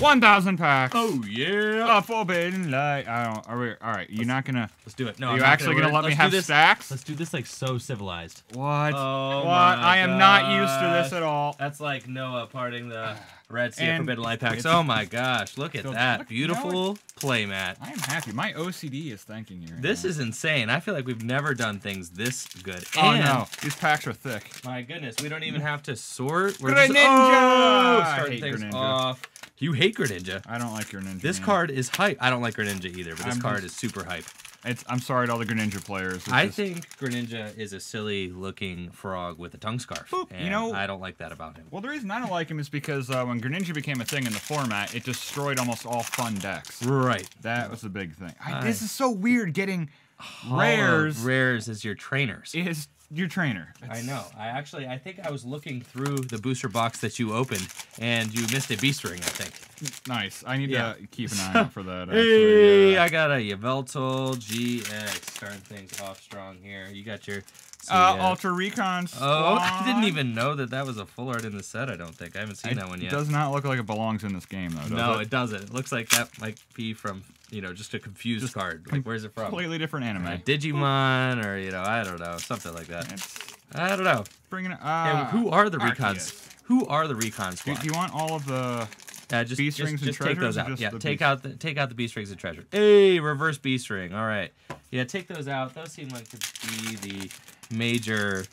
1,000 packs. Oh yeah. A Forbidden Light. I don't. Are we, all right. You're not gonna. Let's do it. No. You're actually gonna let me have stacks? Let's do this like so civilized. What? Oh, what? I am not used to this at all. That's like Noah parting the Red Sea of Forbidden Light packs. Oh my gosh! Look at that beautiful playmat. I am happy. My OCD is thanking you. This is insane. I feel like we've never done things this good. Oh no! These packs are thick. My goodness. We don't even have to sort. We're just starting things off. You hate Greninja. I don't like Greninja. This card is hype. I don't like Greninja either, but this card is super hype. I'm sorry to all the Greninja players. I think Greninja is a silly-looking frog with a tongue scarf. Boop, and you know, I don't like that about him. Well, the reason I don't like him is because when Greninja became a thing in the format, it destroyed almost all fun decks. Right. That was a big thing. This is so weird getting rares. Rares is your trainers. Is your trainer. It's... I know. I think I was looking through the booster box that you opened, and you missed a Beast Ring, I think. Nice. I need to keep an eye out for that. Actually. Hey, I got a Yveltal GX. Starting things off strong here. You got your... Ultra Recon Squad. Oh, I didn't even know that that was a full art in the set, I don't think. I haven't seen that one yet. It does not look like it belongs in this game, though, does it? No, it doesn't. It looks like that might be from, you know, just a confused card. Like, where's it from? Completely different anime. Digimon or, you know, I don't know. Something like that. I don't know. Bringing it, who are the Recons? Who are the Recon Squad? Do you want all of the... Beast rings and treasures. Take those out. Yeah, take out the beast rings and treasure. Hey, reverse beast ring. All right. Yeah, take those out. Those seem like to be the major,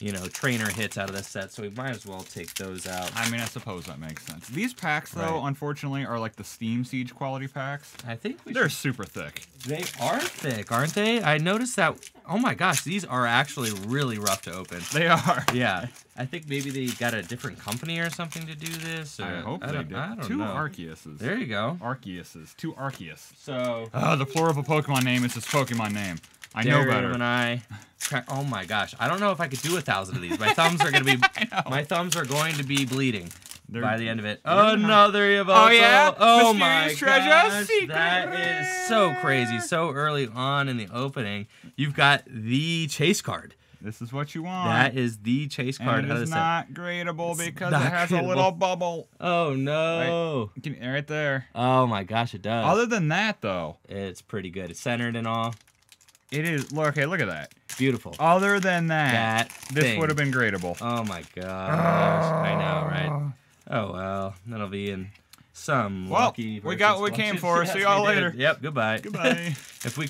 you know, trainer hits out of this set. So we might as well take those out. I mean, I suppose that makes sense. These packs, though, unfortunately, are like the Steam Siege quality packs. I think they're super thick. They are thick, aren't they? I noticed that. Oh my gosh, these are actually really rough to open. They are. Yeah. I think maybe they got a different company or something to do this. Or, I hope they did. I don't know. Arceuses. There you go. Arceuses. Two Arceus. So. The plural of a Pokemon name is his Pokemon name. I know better. Derium and I. Oh my gosh! I don't know if I could do 1,000 of these. My thumbs are gonna be. My thumbs are going to be bleeding. By the end of it, another Yveltal. Oh yeah! Oh my gosh! That is so crazy. So early on in the opening, you've got the chase card. This is what you want. That is the chase card. And it's not gradable because it has a little bubble. Oh no! Right there. Oh my gosh, it does. Other than that, though, it's pretty good. It's centered and all. It is. Okay, look at that. Beautiful. Other than that this would have been gradable. Oh my gosh. I know, right? Oh well, that'll be in some lucky. Well, we got what we came for. See y'all later. Yep. Goodbye. Goodbye. If we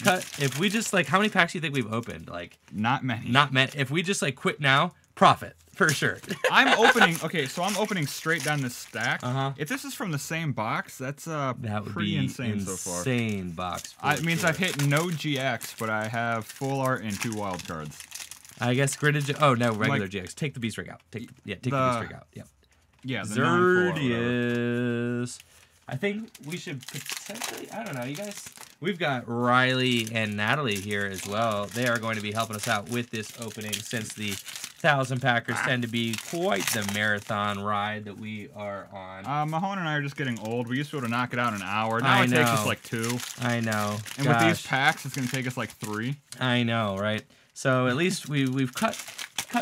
just like, how many packs do you think we've opened? Like not many. Not many. If we just like quit now, profit for sure. I'm opening. Okay, so I'm opening straight down this stack. If this is from the same box, that's that would pretty be insane so far. Insane box. It means I've hit no GX, but I have full art and two wild cards. I guess Greninja. Oh no, regular GX. Take the Beast Ring out. Take the Beast Ring out. Yep. Yeah, Xerneas. I think we should potentially, I don't know, you guys, we've got Riley and Natalie here as well. They are going to be helping us out with this opening since the 1,000 packers tend to be quite the marathon ride that we are on. Mahone and I are just getting old. We used to be able to knock it out in an hour. Now it takes us like 2. I know. And with these packs, it's going to take us like 3. I know, right? So at least we've cut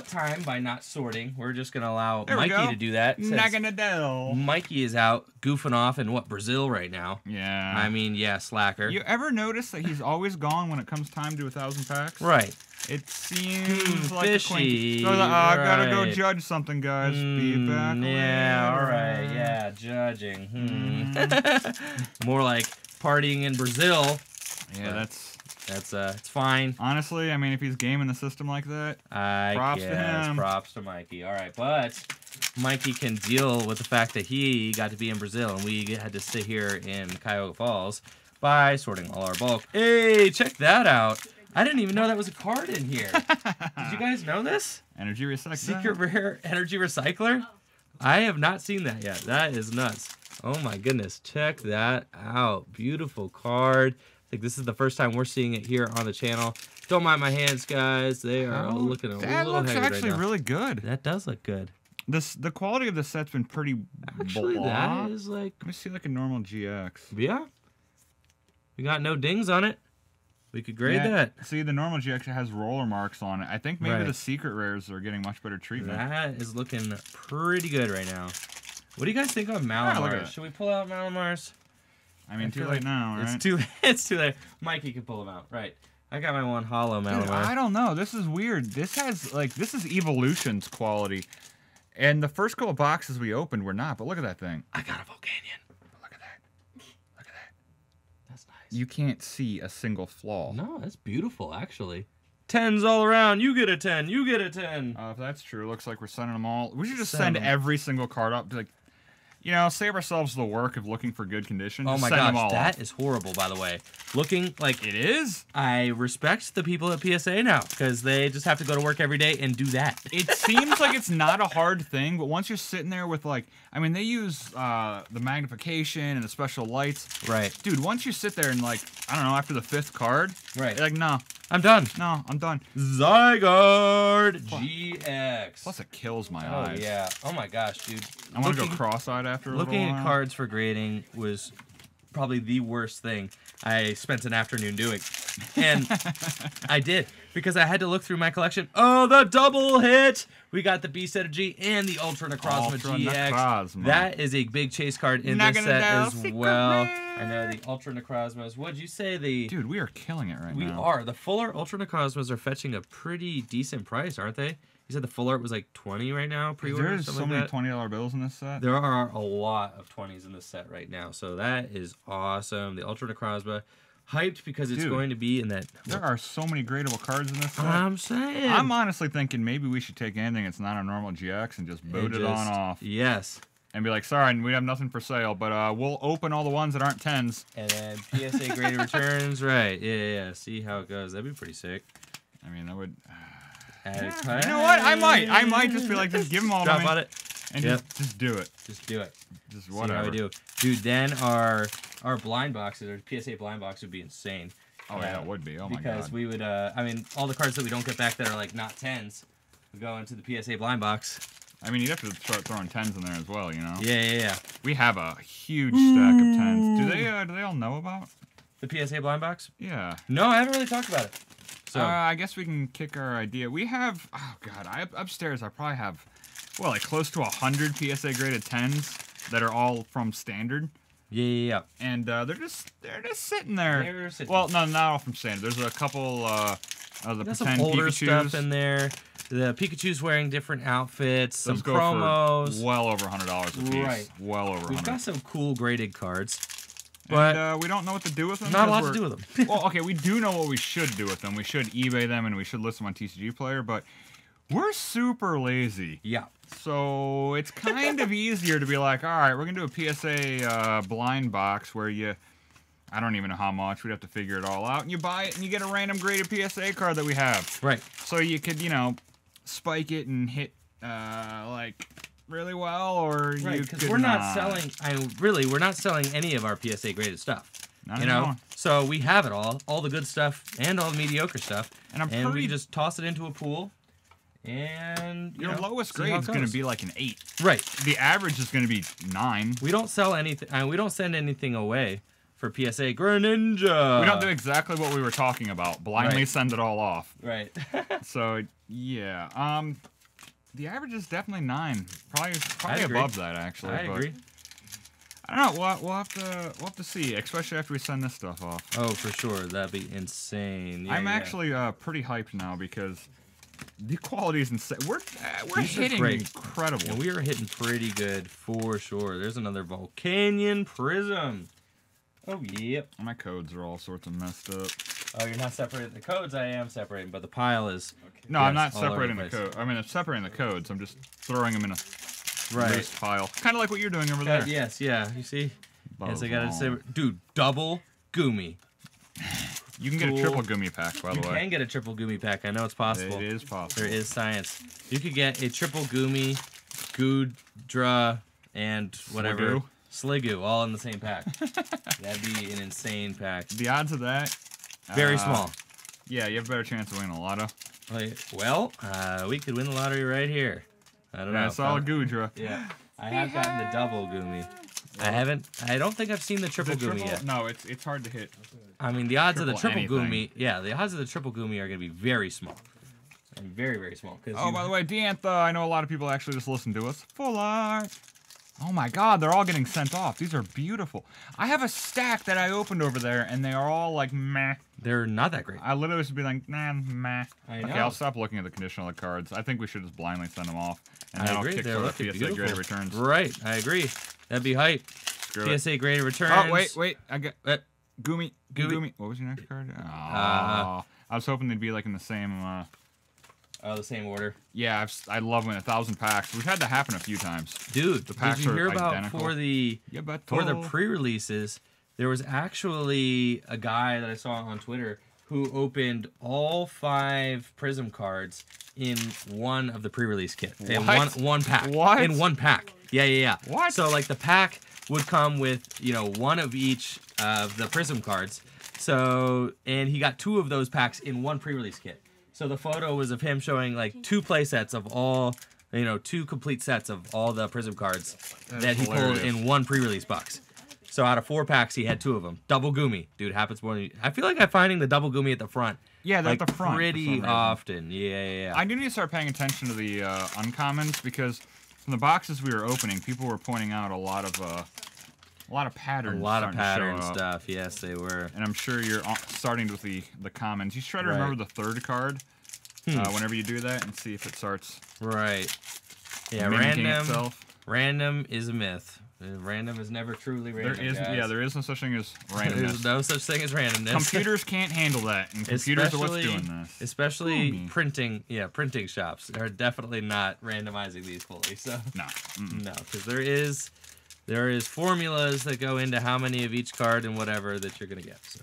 time by not sorting. We're just gonna allow Mikey to do that. Naganadel. Mikey is out goofing off in Brazil right now. Yeah. I mean, yeah, slacker. You ever notice that he's always gone when it comes time to 1,000 packs? Right. It seems like fishy. So I gotta go judge something, guys. Be back. Yeah. Later. All right. Yeah. Judging. More like partying in Brazil. Yeah. That's it's fine. Honestly, I mean, if he's gaming the system like that, props to Mikey. All right, but Mikey can deal with the fact that he got to be in Brazil and we had to sit here in Cuyahoga Falls by sorting all our bulk. Hey, check that out. I didn't even know that was a card in here. Did you guys know this? Energy Recycler. Secret Rare Energy Recycler? I have not seen that yet. That is nuts. Oh, my goodness. Check that out. Beautiful card. I think this is the first time we're seeing it here on the channel. Don't mind my hands, guys. They are looking a little heavy. That looks actually really good. That does look good. The quality of the set's been pretty blah. That is like... Let me see like a normal GX. Yeah. We got no dings on it. We could grade that. See, the normal GX has roller marks on it. I think maybe the secret rares are getting much better treatment. That is looking pretty good right now. What do you guys think of Malamar? Should we pull out Malamars? I mean, too late now, right? It's too late. Mikey can pull them out, right? I got my one hollow Malamar. Dude, I don't know. This is weird. This has like this is Evolutions quality, and the first couple boxes we opened were not. But look at that thing. I got a Volcanion. Look at that. Look at that. That's nice. You can't see a single flaw. No, that's beautiful, actually. 10s all around. You get a 10. You get a 10. If that's true, looks like we're sending them all. We should just send every single card up. Like, you know, save ourselves the work of looking for good condition. Oh my gosh, that is horrible, by the way. Looking like it is? I respect the people at PSA now, because they just have to go to work every day and do that. It seems like it's not a hard thing, but once you're sitting there with, like, I mean, they use the magnification and the special lights. Right. Dude, once you sit there and, like, I don't know, after the 5th card, right. You're like, no. I'm done. No, I'm done. Zygarde GX. Plus it kills my eyes. Oh, yeah. Oh, my gosh, dude. I want to go cross-eyed after a little while. Looking at cards for grading was probably the worst thing I spent an afternoon doing. And I did, because I had to look through my collection. Oh, the double hit! We got the Beast Energy and the Ultra Necrozma GX. Necrozma. That is a big chase card in this set as well. I know the Ultra Necrozmas. What'd you say the... Dude, we are killing it right now. We are. The fuller Ultra Necrozmas are fetching a pretty decent price, aren't they? You said the full art was like 20 right now, pre-order. There's so many $20 bills in this set. There are a lot of 20s in this set right now, so that is awesome. The Ultra Necrozma, hyped because it's going to be in that. There are so many gradable cards in this set. I'm saying. I'm honestly thinking maybe we should take anything that's not a normal GX and just boot it on off. Yes. And be like, sorry, we have nothing for sale, but we'll open all the ones that aren't 10s. And then PSA graded returns, right? Yeah. See how it goes. That'd be pretty sick. I mean, that would. Yeah. You know what? I might just be like, just give them all to me, and just do it. Just do it. Just whatever. See how we do. Dude, then our blind boxes, our PSA blind box would be insane. Oh yeah, it would be. Oh my god. Because we would, I mean, all the cards that we don't get back that are like not 10s would go into the PSA blind box. I mean, you'd have to start throwing 10s in there as well, you know? Yeah. We have a huge stack of 10s. Do they all know about the PSA blind box? Yeah. No, I haven't really talked about it. So I guess we can kick our idea. We have, oh god, upstairs I probably have, well, like close to 100 PSA graded 10s that are all from standard. Yeah. And they're just sitting there. They're sitting. Well, no, not all from standard. There's a couple of the pretend older Pikachus. Stuff in there. The Pikachu's wearing different outfits. Those some promos. For well over $100 a piece. Right. Well over. We've got some cool graded cards. But and, we don't know what to do with them. Not a lot to do with them. Well, okay, we do know what we should do with them. We should eBay them and we should list them on TCG Player, but we're super lazy. Yeah. So it's kind of easier to be like, all right, we're going to do a PSA blind box where you, I don't even know how much, we'd have to figure it all out, and you buy it and you get a random graded PSA card that we have. Right. So you could, you know, spike it and hit, like... really well, or right, you could not selling. We're not selling any of our PSA graded stuff. Not anymore. So we have it all the good stuff and all the mediocre stuff, and we just toss it into a pool. And your lowest grade is going to be like an 8. Right. The average is going to be 9. We don't sell anything. We don't send anything away for PSA Greninja. We don't do exactly what we were talking about. Blindly send it all off. Right. So yeah. The average is definitely 9. Probably above that actually. I agree. I don't know. We'll have to see, especially after we send this stuff off. Oh, for sure, that'd be insane. Yeah, I'm actually pretty hyped now because the quality is insane. We're hitting incredible. Yeah, we are hitting pretty good for sure. There's another Volcanion Prism. Oh yeah. My codes are all sorts of messed up. Oh, you're not separating the codes. I am separating, but the pile is. Okay. No, I'm not separating the codes. I mean, I'm separating the codes. I'm just throwing them in a nice pile. Kind of like what you're doing over there. Yes, yeah. You see? Yes, I gotta say, dude, double Goomy. You can get a triple Goomy pack, by the way. You can get a triple Goomy pack. I know it's possible. It is possible. There is science. You could get a triple Goomy, Goodra, and whatever. Sligoo, all in the same pack. That'd be an insane pack. The odds of that. Very small. Yeah, you have a better chance of winning a lotto. Well, we could win the lottery right here. I don't know. That's all Goodra. Yeah. I have gotten the double Goomy. Well, I don't think I've seen the triple Goomy yet. No, it's hard to hit. I mean, the odds of the triple Goomy. Yeah, the odds of the triple Goomy are going to be very small. And very, very small. Oh, by the way, Diantha, I know a lot of people actually just listen to us. Full art. Oh my god, they're all getting sent off. These are beautiful. I have a stack that I opened over there, and they are all like, meh. They're not that great. I literally should be like, nah, meh. I know. I'll stop looking at the condition of the cards. I think we should just blindly send them off. And that'll kick sort of PSA graded returns. Right, I agree. That'd be hype. Screw PSA graded returns. Oh, wait, wait. I got Goomy. Goomy. What was your next card? Oh, I was hoping they'd be like in the same order. Yeah, I love when 1,000 packs. We've had that happen a few times. Dude, the packs are identical. Did you hear about for the pre-releases, there was actually a guy that I saw on Twitter who opened all 5 Prism cards in one of the pre-release kits. In one pack. What? In one pack. Yeah, yeah, yeah. What? So like the pack would come with, you know, one of each of the Prism cards. So, and he got 2 of those packs in one pre-release kit. So the photo was of him showing like 2 play sets of all, you know, 2 complete sets of all the Prism cards that he pulled in one pre-release box. So out of 4 packs, he had 2 of them. Double Goomy, dude, happens more than you. I feel like I'm finding the double Goomy at the front. Yeah, they're like at the front pretty often. Yeah, yeah, yeah. I do need to start paying attention to the uncommons, because from the boxes we were opening, people were pointing out a lot of patterns. A lot of pattern stuff, yes, they were. And I'm sure you're starting with the commons. You should try to remember the 3rd card whenever you do that and see if it starts. Right. Yeah, random is a myth. Random is never truly random. There is, yeah, there is no such thing as randomness. There's no such thing as randomness. Computers can't handle that, and computers are what's doing this. Especially printing shops are definitely not randomizing these fully. So no, because there is formulas that go into how many of each card and whatever that you're gonna get. So,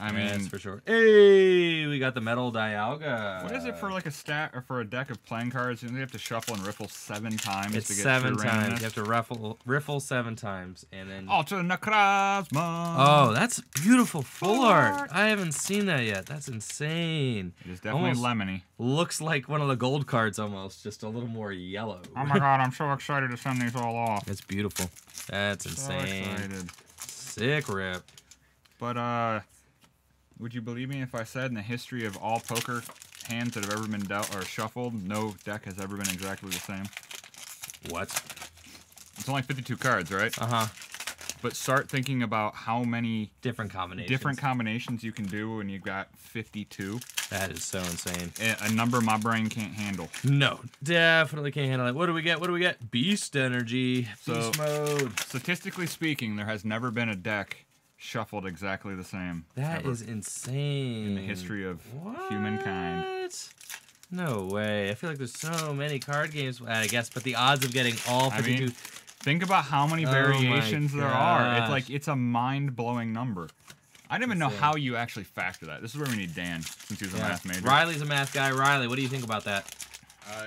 I mean, that's for sure. Hey, we got the metal Dialga. What is it for, like a stat or for a deck of playing cards? You have to shuffle and riffle 7 times to get 7 times. You have to riffle 7 times, and then Ultra Necrozma. Oh, that's beautiful full art. I haven't seen that yet. That's insane. It is definitely lemony. Looks like one of the gold cards almost, just a little more yellow. Oh my god, I'm so excited to send these all off. That's beautiful. That's insane. So excited. Sick rip. But would you believe me if I said in the history of all poker hands that have ever been dealt or shuffled, no deck has ever been exactly the same? What? It's only 52 cards, right? Uh-huh. But start thinking about how many different combinations you can do when you've got 52. That is so insane. A number my brain can't handle. No, definitely can't handle it. What do we get? What do we get? Beast energy. Beast mode. Statistically speaking, there has never been a deck shuffled exactly the same. That is insane. In the history of humankind. No way. I feel like there's so many card games, I guess, but the odds of getting all 52... think about how many variations there are. It's like, it's a mind-blowing number. I don't even know how you actually factor that. This is where we need Dan, since he's a math major. Riley's a math guy. Riley, what do you think about that?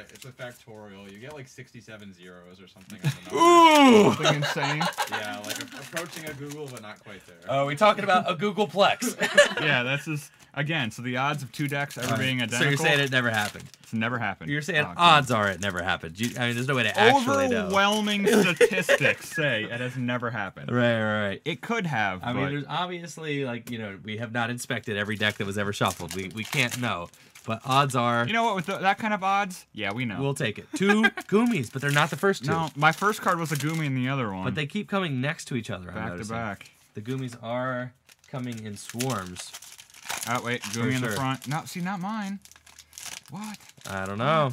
It's a factorial. You get like 67 zeros or something. Ooh! Something insane. Yeah, like approaching a Google, but not quite there. Oh, we talking about a Googleplex. Yeah, that's just, again, so the odds of 2 decks ever being identical. So you're saying it never happened. It's never happened. You're saying odds are it never happened. I mean, there's no way to actually know. Overwhelming statistics say it has never happened. Right, right, right. It could have, I mean, there's obviously, like, you know, we have not inspected every deck that was ever shuffled. We can't know. But odds are... You know what, with that kind of odds, yeah, we know. We'll take it. 2 Goomies, but they're not the first 2. No, my first card was a Goomy and the other one. But they keep coming next to each other, Back to back. The Goomies are coming in swarms. Oh, wait, Goomy in the front. No, see, not mine. What? I don't know.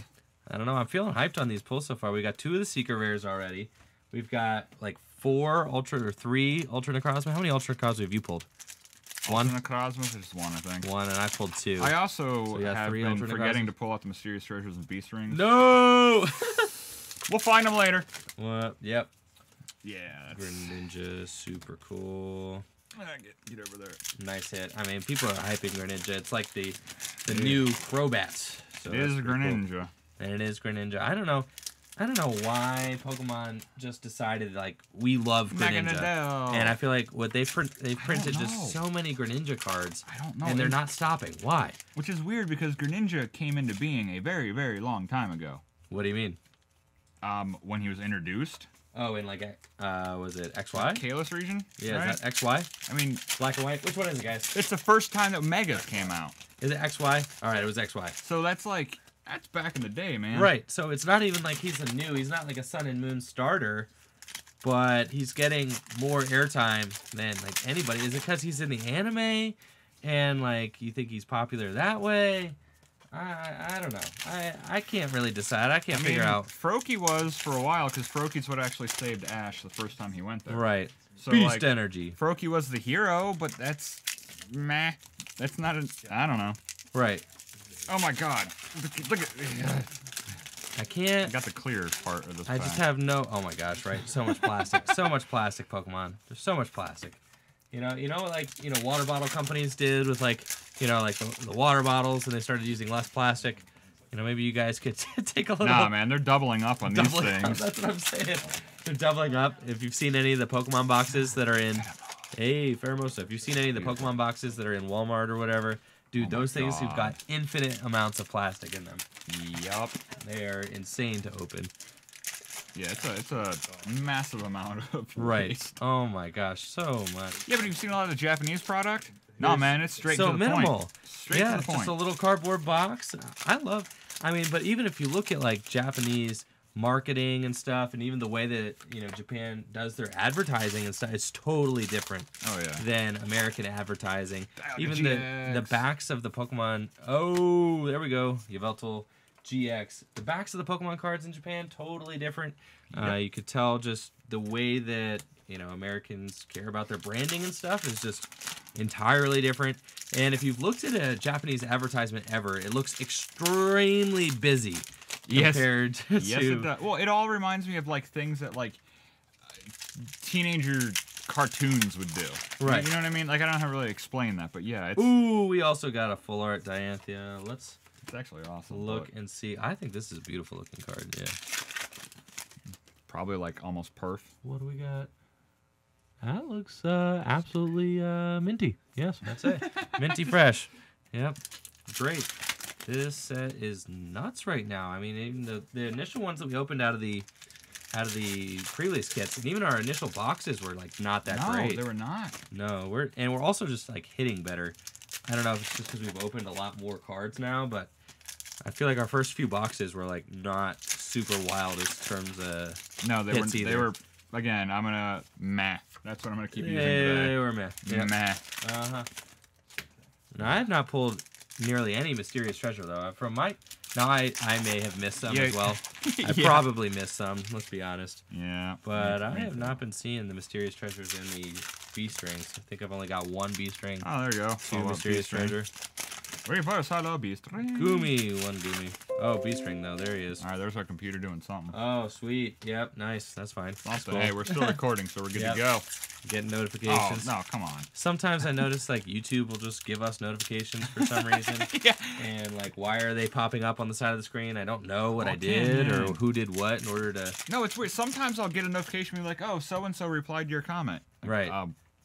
I don't know. I'm feeling hyped on these pulls so far. We got 2 of the Seeker Rares already. We've got, like, 3 Ultra Necrozma. How many Ultra Necrozma have you pulled? One Necrozma, just one, I think. One, and I pulled 2. I also have been forgetting to pull out the Mysterious Treasures and Beast Rings. No! We'll find them later. What? Yep. Yeah. Greninja, super cool. Get over there. Nice hit. I mean, people are hyping Greninja. It's like the new Crobat. So it is Greninja. Cool. And it is Greninja. I don't know why Pokemon just decided, like, we love Greninja. Naganadel. And I feel like what they printed just so many Greninja cards. I don't know. And they're not stopping. Why? Which is weird, because Greninja came into being a very, very long time ago. What do you mean? When he was introduced. Oh, in, like, was it XY? Kalos region? Yeah, right? Is that XY? I mean... Black and white? Which one is it, guys? It's the first time that Megas came out. Is it XY? All right, it was XY. So that's, like... That's back in the day, man. Right, so it's not even like he's a new, he's not like a Sun and Moon starter. but he's getting more airtime than like anybody. Is it because he's in the anime and like you think he's popular that way? I don't know. I can't really decide. I can't figure out. Froakie was for a while, because Froakie's what actually saved Ash the first time he went there. Right. So, beast like, energy. Froakie was the hero, but that's meh. That's not a... I don't know. Right. Oh my god. Look at... I can't... I got the clear part of this pack. I just have no... Oh my gosh, right. So much plastic. So much plastic, Pokemon. There's so much plastic. You know, like, you know, water bottle companies did with, like, you know, like the water bottles, and they started using less plastic. You know, maybe you guys could take a little... Nah, man, they're doubling up on these things. Up, that's what I'm saying. They're doubling up. If you've seen any of the Pokemon boxes that are in... Hey, Faramosa, if you've seen any of the Pokemon boxes that are in Walmart or whatever, dude, those things have got infinite amounts of plastic in them. Yup. They are insane to open. Yeah, it's a massive amount of waste. Right. Oh my gosh, so much. Yeah, but you've seen a lot of the Japanese product. No, man, it's straight to the minimal. Point. Straight to the point. Just a little cardboard box. But even if you look at like Japanese marketing and stuff, and even the way that, you know, Japan does their advertising and stuff, it's totally different than American advertising. Dialga even GX. The backs of the Pokemon. Oh, there we go. Yveltal. GX. The backs of the Pokemon cards in Japan, totally different. You could tell just the way that, you know, Americans care about their branding and stuff is just entirely different. And if you've looked at a Japanese advertisement ever, it looks extremely busy compared to... Yes, it does. Well, it all reminds me of, like, things that, like, teenager cartoons would do. Right. You know what I mean? Like, I don't know how to really explain that, but yeah. It's... Ooh, we also got a full art Diantha. Let's... It's actually awesome. Look and see. I think this is a beautiful looking card, yeah. Probably like almost perf. What do we got? That looks absolutely minty. Yes, that's it. Minty fresh. Yep. Great. This set is nuts right now. I mean, even the initial ones that we opened out of the pre-release kits, and even our initial boxes were like not that great. No, they were not. No, we're also just like hitting better. I don't know if it's just because we've opened a lot more cards now, but I feel like our first few boxes were like not super wild in terms of hits either. They were, again, I'm gonna meh. That's what I'm gonna keep using today. They were meh. Yeah. Meh. Uh-huh. Now, I have not pulled nearly any mysterious treasure though. From my I may have missed some as well. I probably missed some, let's be honest. Yeah. But I have not been seeing the mysterious treasures in the B strings. I think I've only got one B string. Oh, there you go. Two mysterious treasure. Wait for us, I love B string. Goomy, one Goomy. Oh, B string though. There he is. All right, there's our computer doing something. Oh, sweet. Yep, nice. That's fine. That's cool. Hey, we're still recording, so we're good to go. Getting notifications. Oh, no, come on. Sometimes I notice like YouTube will just give us notifications for some reason. And like, why are they popping up on the side of the screen? I don't know what I did or who did what in order to... No, it's weird. Sometimes I'll get a notification and be like, oh, so-and-so replied to your comment. Right.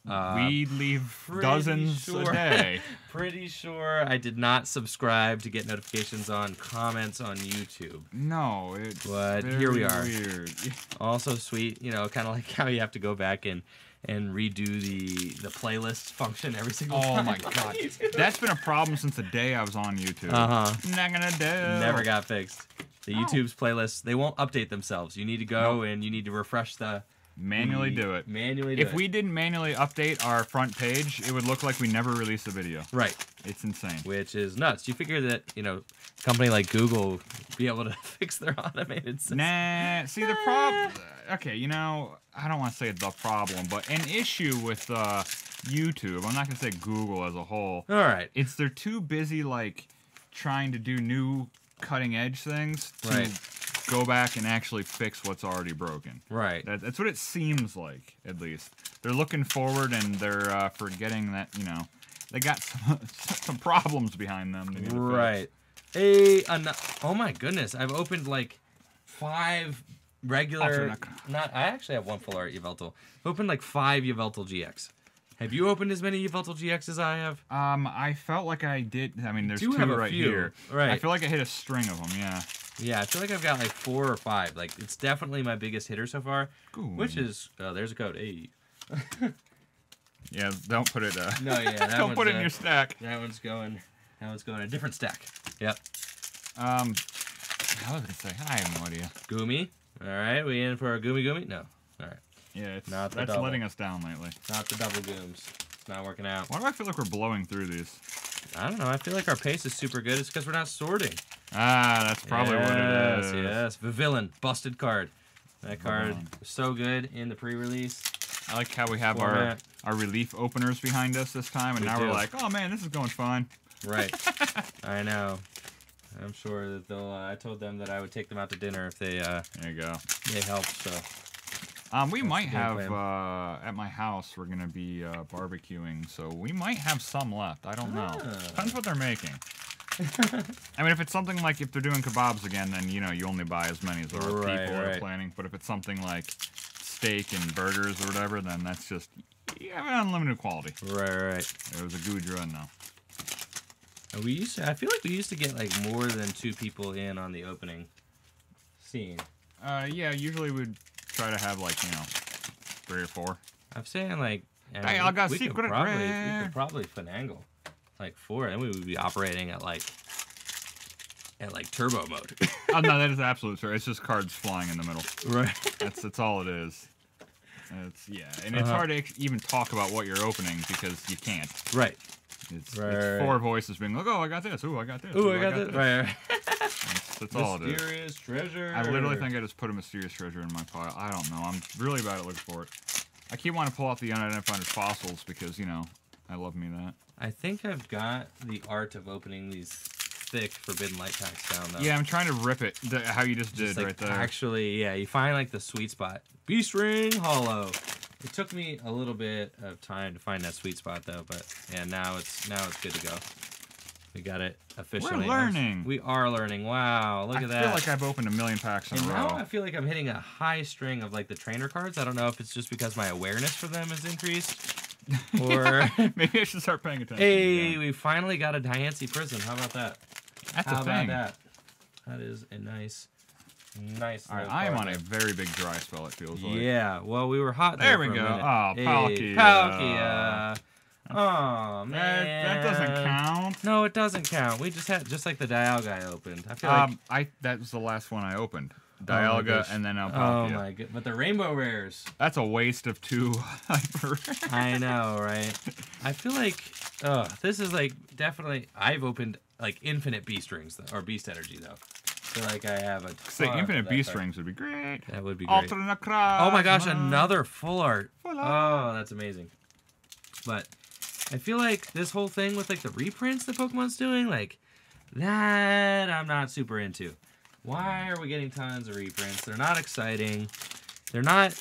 We leave dozens a day. Pretty sure I did not subscribe to get notifications on comments on YouTube. No, it's but very here we are. Weird. Also sweet, you know, kind of like how you have to go back and redo the playlist function every single time. Oh my god, that's been a problem since the day I was on YouTube. Naganadel never got fixed. The YouTube's playlists, they won't update themselves. You need to go and you need to refresh the... Manually do it. Manually do it. If we didn't manually update our front page, it would look like we never released a video. Right. It's insane. Which is nuts. You figure that, you know, a company like Google would be able to fix their automated system. Nah. See, the problem... Okay, you know, I don't want to say the problem, but an issue with YouTube, I'm not going to say Google as a whole. All right. It's they're too busy, like, trying to do new cutting-edge things to... Right. Go back and actually fix what's already broken. Right. That's what it seems like, at least. They're looking forward and they're forgetting that, you know, they got some problems behind them. Right. Oh my goodness, I've opened like 5 regular... I actually have 1 full art Yveltal. I've opened like 5 Yveltal GX. Have you opened as many Yveltal GX as I have? I felt like I did. I mean, there's 2 right here. Right. I feel like I hit a string of them, yeah. Yeah, I feel like I've got like 4 or 5. Like, it's definitely my biggest hitter so far. Cool. Which is, there's a code. Hey. Yeah, don't put it. No, yeah, that don't put it in your stack. That one's going a different stack. Yep. I was gonna say, I have no idea. Goomy. All right, we in for a Goomy? No. All right. Yeah, it's, not that's double. Letting us down lately. Not the double gooms. It's not working out. Why do I feel like we're blowing through these? I don't know. I feel like our pace is super good. It's because we're not sorting. Ah, that's probably what it is. Yes, Villain, busted card. That card was so good in the pre-release. I like how we have our relief openers behind us this time, and now we're like, oh man, this is going fine. Right. I know. I'm sure that they'll. I told them that I would take them out to dinner if they. There you go. They help. So. We might have at my house. We're gonna be barbecuing, so we might have some left. I don't know. Depends what they're making. I mean, if it's something like if they're doing kebabs again, then you know you only buy as many as other people are planning. But if it's something like steak and burgers or whatever, then that's just you have unlimited quality. Right. There was a good run though. We used to, I feel like we used to get like more than 2 people in on the opening scene. Yeah, usually we'd try to have like, you know, 3 or 4. I'm saying like, hey, I got secret probably, we could probably finagle like 4, and we would be operating at like turbo mode. Oh no, that is absolute true. It's just cards flying in the middle. Right. That's all it is. It's and it's hard to even talk about what you're opening because you can't. Right. It's 4 voices being like, oh, I got this. Ooh, I got this. Ooh, I got this. Right. That's all it is. Mysterious treasure. I literally think I just put a mysterious treasure in my pile. I don't know. I'm really bad at looking for it. I keep wanting to pull out the unidentified fossils because, you know, I love me that. I think I've got the art of opening these thick Forbidden Light packs down, though. Yeah, I'm trying to rip it how you just did like, right there. Actually, yeah, you find, like, the sweet spot. Beast Ring Hollow. It took me a little bit of time to find that sweet spot, though, but yeah, now it's good to go. We got it officially. We're learning. We are learning. Wow, look at that. I feel like I've opened a million packs in a row. Now I feel like I'm hitting a high string of like the trainer cards. I don't know if it's just because my awareness for them has increased, or maybe I should start paying attention. Hey, we finally got a Diantha prison. How about that? That's a thing. How about that? That is a nice. All right, I am on a very big dry spell, it feels like. Yeah, well, we were hot there we go. Oh, Palkia. Palkia. Oh, man. That doesn't count. No, it doesn't count. We just had, just like the Dialga I opened. I feel like... that was the last one I opened. Dialga and then Palkia. Oh, my god! But the Rainbow Rares. That's a waste of 2 hyper rares. I know, right? I feel like, this is like, definitely, I've opened like infinite Beast Rings, or Beast Energy, though. I feel like I have a infinite beast rings would be great. That would be great. Ultra Necrozma. Oh my gosh, another full art. Oh, that's amazing. But I feel like this whole thing with like the reprints that Pokemon's doing, like that I'm not super into. Why are we getting tons of reprints? They're not exciting. They're not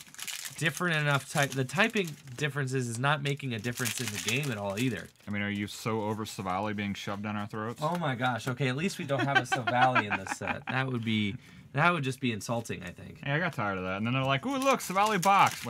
different enough. The typing differences is not making a difference in the game at all either. I mean, are you so over Savali being shoved down our throats? Oh my gosh. Okay, at least we don't have a Savali in this set. That would just be insulting, I think. Yeah, I got tired of that. And then they're like, ooh, look, Savali box. I'm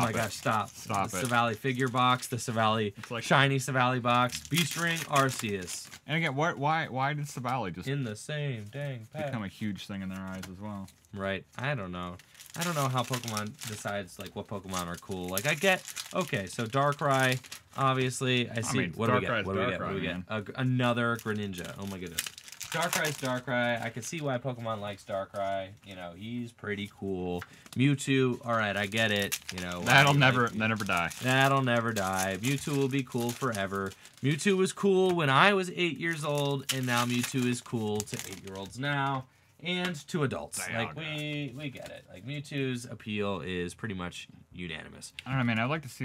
like, stop it. The Savali figure box, the Savali shiny Savali box, Beast Ring, Arceus. And again, why did Savali just in the same dang pack become a huge thing in their eyes as well? Right. I don't know. I don't know how Pokemon decides like what Pokemon are cool. Like I get so Darkrai, obviously. I see. I mean, what do we get? Another Greninja. Oh my goodness. Darkrai's Darkrai. I can see why Pokemon likes Darkrai. You know, he's pretty cool. Mewtwo. All right, I get it. You know, that'll never die. That'll never die. Mewtwo will be cool forever. Mewtwo was cool when I was 8 years old, and now Mewtwo is cool to 8-year-olds now. And to adults, like we get it. Like Mewtwo's appeal is pretty much unanimous. I don't know, man. I'd like to see.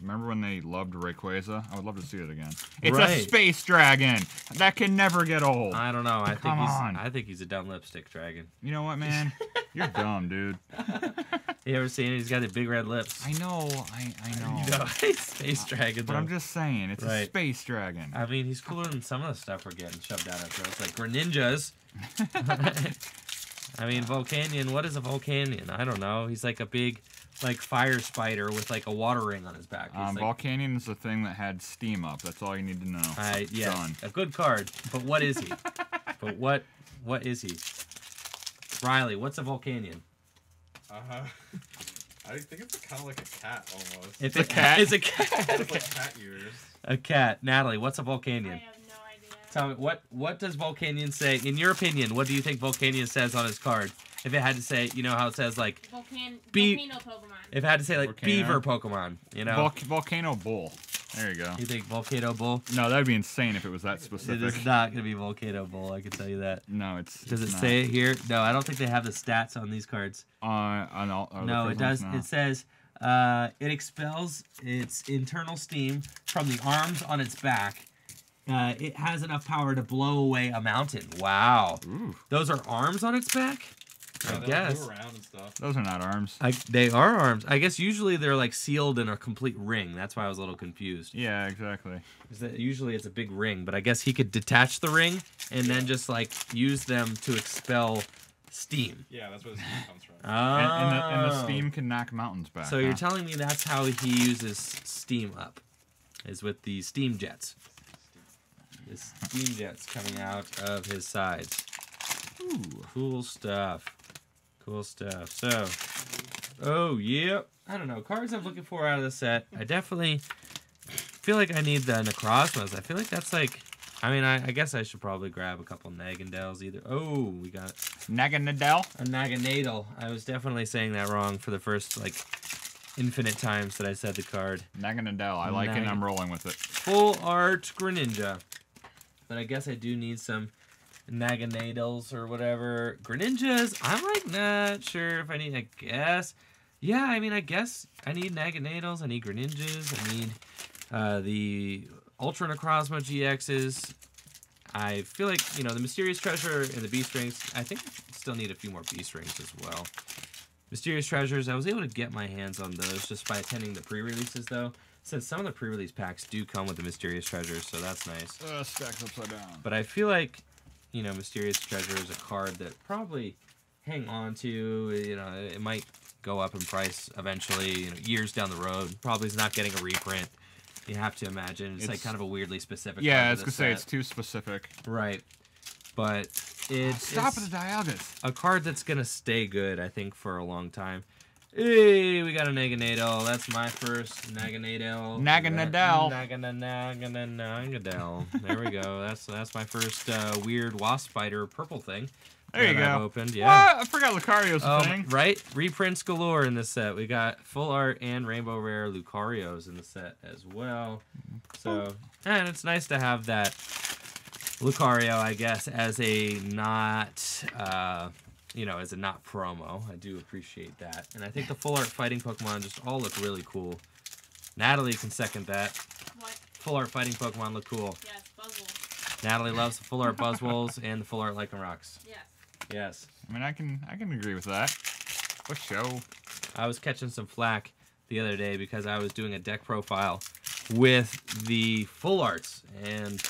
Remember when they loved Rayquaza? I would love to see it again. It's a space dragon that can never get old. I don't know. I think he's a dumb lipstick dragon. You know what, man? You're dumb, dude. You ever seen it? He's got the big red lips. I know. I know. You know, it's space dragon. But though. I'm just saying, it's a space dragon. I mean, he's cooler than some of the stuff we're getting shoved down our throats, like Greninjas. I mean, Volcanion. What is a Volcanion? I don't know. He's like a big, like fire spider with like a water ring on his back. Volcanion is the thing that had steam up. That's all you need to know. Done. A good card. But what is he? What is he? Riley, what's a Volcanion? I think it's kind of like a cat almost. It's a cat. It's a cat. It's like cat ears. A cat. Natalie, what's a Volcanion? Tell me, what does Volcanion say? In your opinion, what do you think Volcanion says on his card? If it had to say, you know how it says like volcano Pokemon. If it had to say like beaver Pokemon, you know, volcano bull. There you go. You think volcano bull? No, that would be insane if it was that specific. It is not gonna be volcano bull. I can tell you that. No, it's. Does it say it here? No, I don't think they have the stats on these cards. On all. No, it does. No. It says it expels its internal steam from the arms on its back. It has enough power to blow away a mountain. Wow. Ooh. Those are arms on its back. Yeah, I guess. And stuff. Those are not arms. They are arms. I guess usually they're like sealed in a complete ring. That's why I was a little confused. Yeah, exactly. Usually it's a big ring, but I guess he could detach the ring and then just like use them to expel steam. Yeah, that's where the steam comes from. Oh. And the steam can knock mountains back. So you're telling me that's how he uses steam up, is with the steam jets. The steam jets coming out of his sides. Ooh, cool stuff. Cool stuff. So, oh, yeah. I don't know. Cards I'm looking for out of the set. I definitely feel like I need the Necrozmas. I feel like that's like, I mean, I guess I should probably grab a couple Naganadels either. Oh, we got it. Naganadel? A Naganadel. I was definitely saying that wrong for the first, like, infinite times that I said the card. Naganadel. I like it and I'm rolling with it. Full art Greninja. But I guess I do need some Naganadels or whatever. Greninjas, I'm like not sure if I need, I guess. Yeah, I mean, I guess I need Naganadels, I need Greninjas, I need the Ultra Necrozma GXs. I feel like, you know, the Mysterious Treasure and the Beast Rings, I think I still need a few more Beast Rings as well. Mysterious Treasures, I was able to get my hands on those just by attending the pre-releases though, since some of the pre-release packs do come with the Mysterious Treasures, so that's nice. Stacked upside down. But I feel like, you know, Mysterious Treasure is a card that probably hang on to, you know, it might go up in price eventually, you know, years down the road. Probably is not getting a reprint. You have to imagine. It's like kind of a weirdly specific card. Yeah, I was going to say it's too specific. Right. But it's a card that's going to stay good, I think, for a long time. Hey, we got a Naganadel. That's my first Naganadel. Naganadel. Naganadel. There we go. That's my first weird wasp spider purple thing. There you go. I've opened. Yeah. What? I forgot Lucario's thing. Right? Reprints galore in this set. We got full art and rainbow rare Lucarios in the set as well. So, and it's nice to have that Lucario, I guess, as a not... you know, as a not promo. I do appreciate that. And I think the full art fighting Pokemon just all look really cool. Natalie can second that. What? Full art fighting Pokemon look cool. Yes, Buzzwole. Natalie loves the full art Buzzwoles and the full art Lycanrocs. Yes. Yes. I mean, I can agree with that. For sure. I was catching some flack the other day because I was doing a deck profile with the full arts. And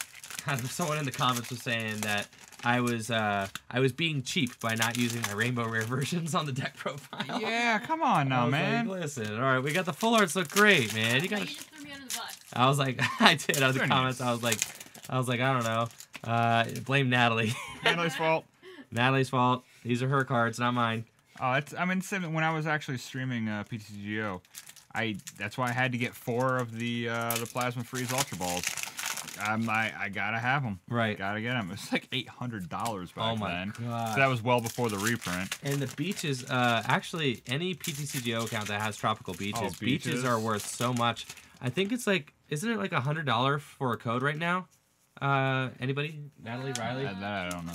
someone in the comments was saying that I was being cheap by not using my rainbow rare versions on the deck profile. Yeah, come on now, man. Like, listen, all right, we got the full arts look great, man. You guys. You just threw me under the bus. I was like, I did. Out of the comments, I was like, I don't know. Blame Natalie. Natalie's fault. Natalie's fault. These are her cards, not mine. Oh, I mean, when I was actually streaming PTCGO, that's why I had to get 4 of the Plasma Freeze Ultra Balls. I gotta have them. Right. Gotta get them. It's like $800 back then. Oh my god. So that was well before the reprint. And the beaches, actually, any PTCGO account that has tropical beaches, beaches are worth so much. I think it's like, isn't it like $100 for a code right now? Anybody? Natalie, Riley? That I don't know.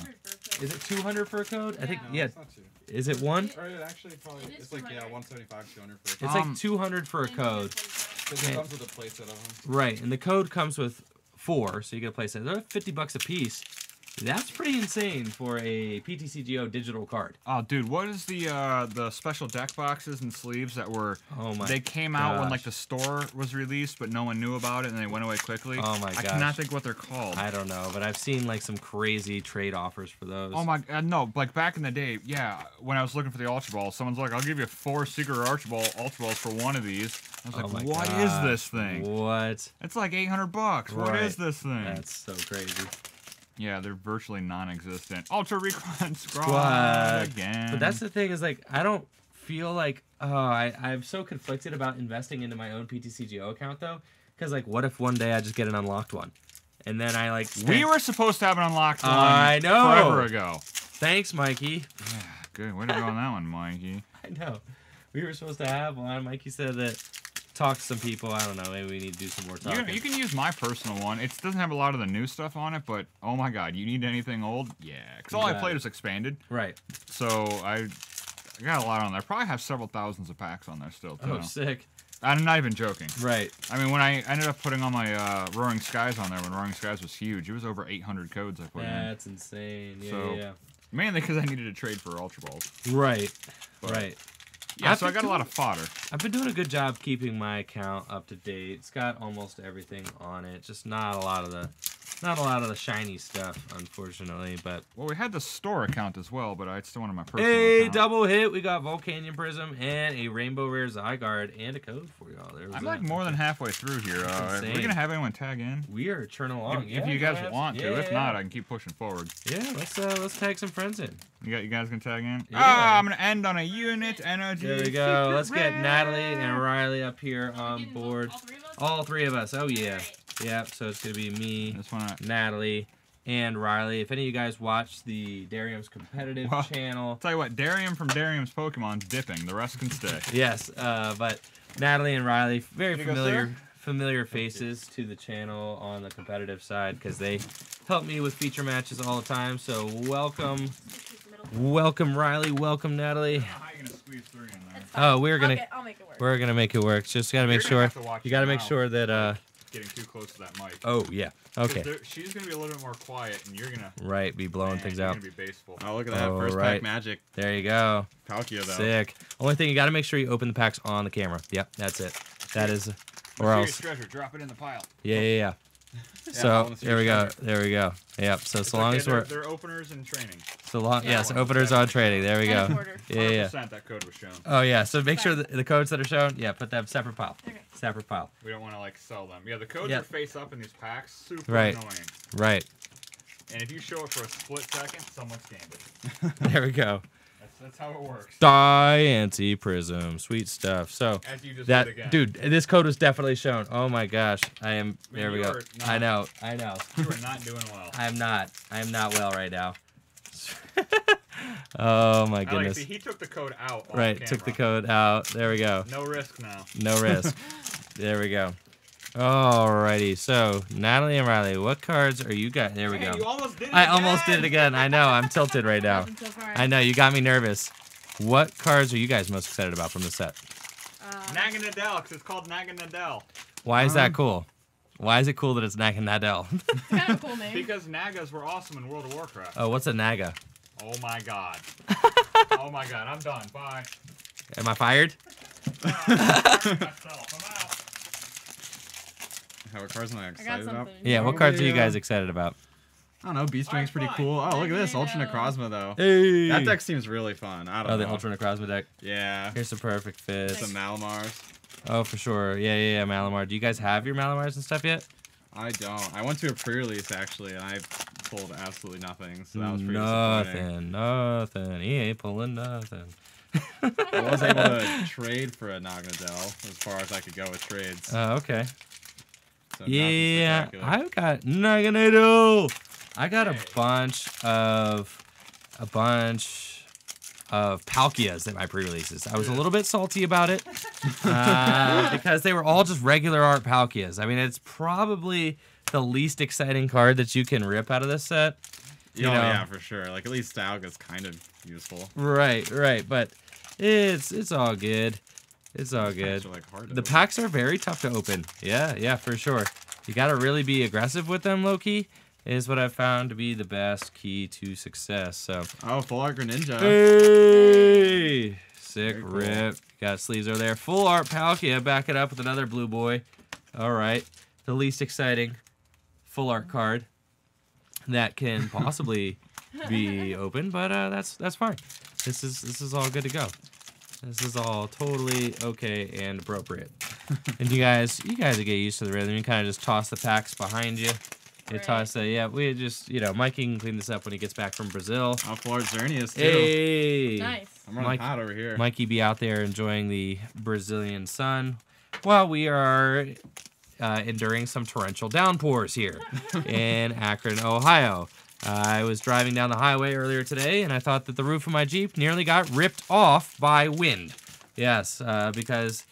Is it 200 for a code? Yeah. I think, no, yeah. It's not 2. Is it 1? Or it actually probably, it's like, yeah, 175, 200 for a code. It's like 200 for a code. Because it comes with a playset of them. Right, and the code comes with 4, so you get a playset. They're $50 a piece. That's pretty insane for a PTCGO digital card. Oh, dude, what is the special deck boxes and sleeves that were? Oh my! They came out when like the store was released, but no one knew about it, and they went away quickly. Oh my god! I cannot think what they're called. I don't know, but I've seen like some crazy trade offers for those. Oh my god! No, like back in the day, yeah, when I was looking for the Ultra Ball, someone's like, "I'll give you 4 Secret Ultra Balls for one of these." I was like, "What is this thing? What? It's like $800. Right. What is this thing?" That's so crazy. Yeah, they're virtually non-existent. Ultra Recon Squad again. But that's the thing is, like, I don't feel like, I'm so conflicted about investing into my own PTCGO account, though, because, like, what if one day I just get an unlocked one? And then I, like... We were supposed to have an unlocked one. I know. Forever ago. Thanks, Mikey. Yeah, good. Way to go on that one, Mikey. I know. We were supposed to have one. Mikey said that talk to some people. I don't know. Maybe we need to do some more talking. You can use my personal one. It doesn't have a lot of the new stuff on it, but oh my god, you need anything old? Yeah. Because all I played is Expanded. Right. So I got a lot on there. I probably have several thousands of packs on there still, too. Oh, sick. I'm not even joking. Right. I mean, when I ended up putting all my Roaring Skies on there, when Roaring Skies was huge, it was over 800 codes I put in. That's insane. Yeah, so, yeah. Mainly because I needed to trade for Ultra Balls. Right. But, right. Yeah, so I got a lot of fodder. I've been doing a good job keeping my account up to date. It's got almost everything on it. Just not a lot of the shiny stuff, unfortunately. But well, we had the store account as well, but I still wanted my personal account. Double hit. We got Volcanion Prism and a Rainbow Rare Zygarde and a code for y'all. I'm like more than halfway through here. Are we gonna have anyone tag in? We are churning along. If you guys want to, if not, I can keep pushing forward. Yeah, let's tag some friends in. You guys gonna tag in? Yeah. Oh, I'm gonna end on a unit energy. There we go. Let's get Natalie and Riley up here on board. All three of us. Oh yeah. Yep, so it's going to be me, Natalie, and Riley. If any of you guys watch the Derium's competitive channel. Tell you what, Derium from Derium's Pokemon's dipping. The rest can stay. Yes, but Natalie and Riley, very familiar faces to the channel on the competitive side because they help me with feature matches all the time. So welcome, welcome Riley, welcome Natalie. Oh, we're going to make it work. Just got to make sure that getting too close to that mic. Oh, yeah. Okay. She's going to be a little bit more quiet, and you're going to... Right, be blowing things out. You're going to be baseful. Oh, look at that. First pack magic. There you go. Palkia, though. Sick. Only thing, you got to make sure you open the packs on the camera. Yep, that's it. That is... Or else... treasure. Drop it in the pile. Yeah. So, there we go. Yep, so as long as we're... They're openers and training. Yes, openers on training. There we go. Yeah. That code was shown. Oh, yeah. So make sure the codes that are shown, yeah, put that separate pile. Okay. Separate pile. We don't want to, like, sell them. Yeah, the codes are face up in these packs. Super annoying. Right. And if you show it for a split second, someone's gambled. There we go. That's how it works. Diantha Prism. Sweet stuff. So, as you just did again. Dude, this code was definitely shown. Oh, my gosh. I am, there we go. I know. You are not doing well. I am not well right now. Oh my goodness! He took the code out. Right, took the code out. There we go. No risk now. No risk. There we go. Alrighty. So Natalie and Riley, what cards are you got? There we go. You almost did it again. I almost did it again. I know. I'm tilted right now. I know. You got me nervous. What cards are you guys most excited about from the set? Naganadel, because it's called Naganadel. Why is that cool? Why is it cool that it's Naganadel? It's kind of a cool name. Because Nagas were awesome in World of Warcraft. Oh, what's a Naga? Oh my god. Oh my god, I'm done. Bye. Am I fired? No, I'm fired myself. I'm out. What cards am I excited about? Yeah, what cards are you guys excited about? I don't know, Beastring's pretty cool. Oh, look at this, Ultra Necrozma though. Hey. That deck seems really fun. I don't know. Oh, the Ultra Necrozma deck? Yeah. Here's some perfect fits. Some Malamars. Oh, for sure. Yeah, Malamar. Do you guys have your Malamars and stuff yet? I don't. I went to a pre-release, actually, and I pulled absolutely nothing, so that was pretty disappointing. Nothing. He ain't pulling nothing. I was able to trade for a Naganadel as far as I could go with trades. Oh, okay. So yeah, I've got Naganadel. I got a bunch of Palkias at my pre-releases. I was a little bit salty about it because they were all just regular art Palkias. I mean, it's probably the least exciting card that you can rip out of this set. You know? Yeah, for sure. Like, at least Dialga's kind of useful. Right. But it's all good. It's all good. The packs are very tough to open. Yeah, for sure. You got to really be aggressive with them, low-key. Is what I've found to be the best key to success. So full art Greninja. Hey, sick rip. Got sleeves over there. Full art Palkia. Back it up with another blue boy. All right, the least exciting full art card that can possibly be open, but that's fine. This is all good to go. This is all totally okay and appropriate. And you guys get used to the rhythm. You kind of just toss the packs behind you. We just, Mikey can clean this up when he gets back from Brazil. I'll full art Xerneas, too. Hey. Nice. I'm running hot over here. Mikey be out there enjoying the Brazilian sun while we are enduring some torrential downpours here in Akron, Ohio. I was driving down the highway earlier today, and I thought that the roof of my Jeep nearly got ripped off by wind. Yes, because...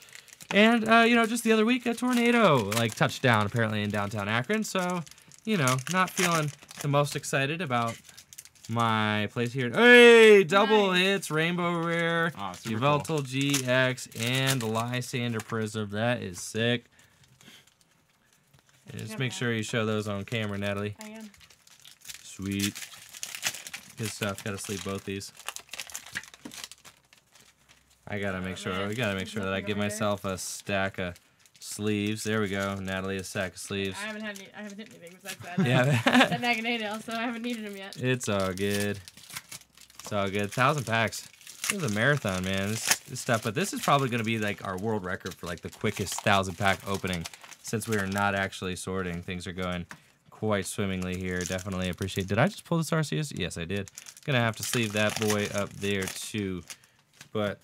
And, you know, just the other week, a tornado, like, touched down, apparently, in downtown Akron. So, you know, not feeling the most excited about my place here. Hey, double hits, Rainbow Rare, Yveltal cool. GX, and Lysandre Prism. That is sick. And just make sure you show those on camera, Natalie. I am. Sweet. Good stuff. Gotta sleeve both these. I gotta make sure. We gotta make sure that I give myself a stack of sleeves. There we go, Natalie. A stack of sleeves. I haven't had. I haven't hit anything besides that. Yeah. That Naganadel, so I haven't needed them yet. It's all good. It's all good. 1,000 packs. This is a marathon, man. This stuff. But this is probably gonna be like our world record for like the quickest 1,000 pack opening, since we are not actually sorting. Things are going quite swimmingly here. Definitely appreciate. Did I just pull this Arceus? Yes, I did. Gonna have to sleeve that boy up there too, but.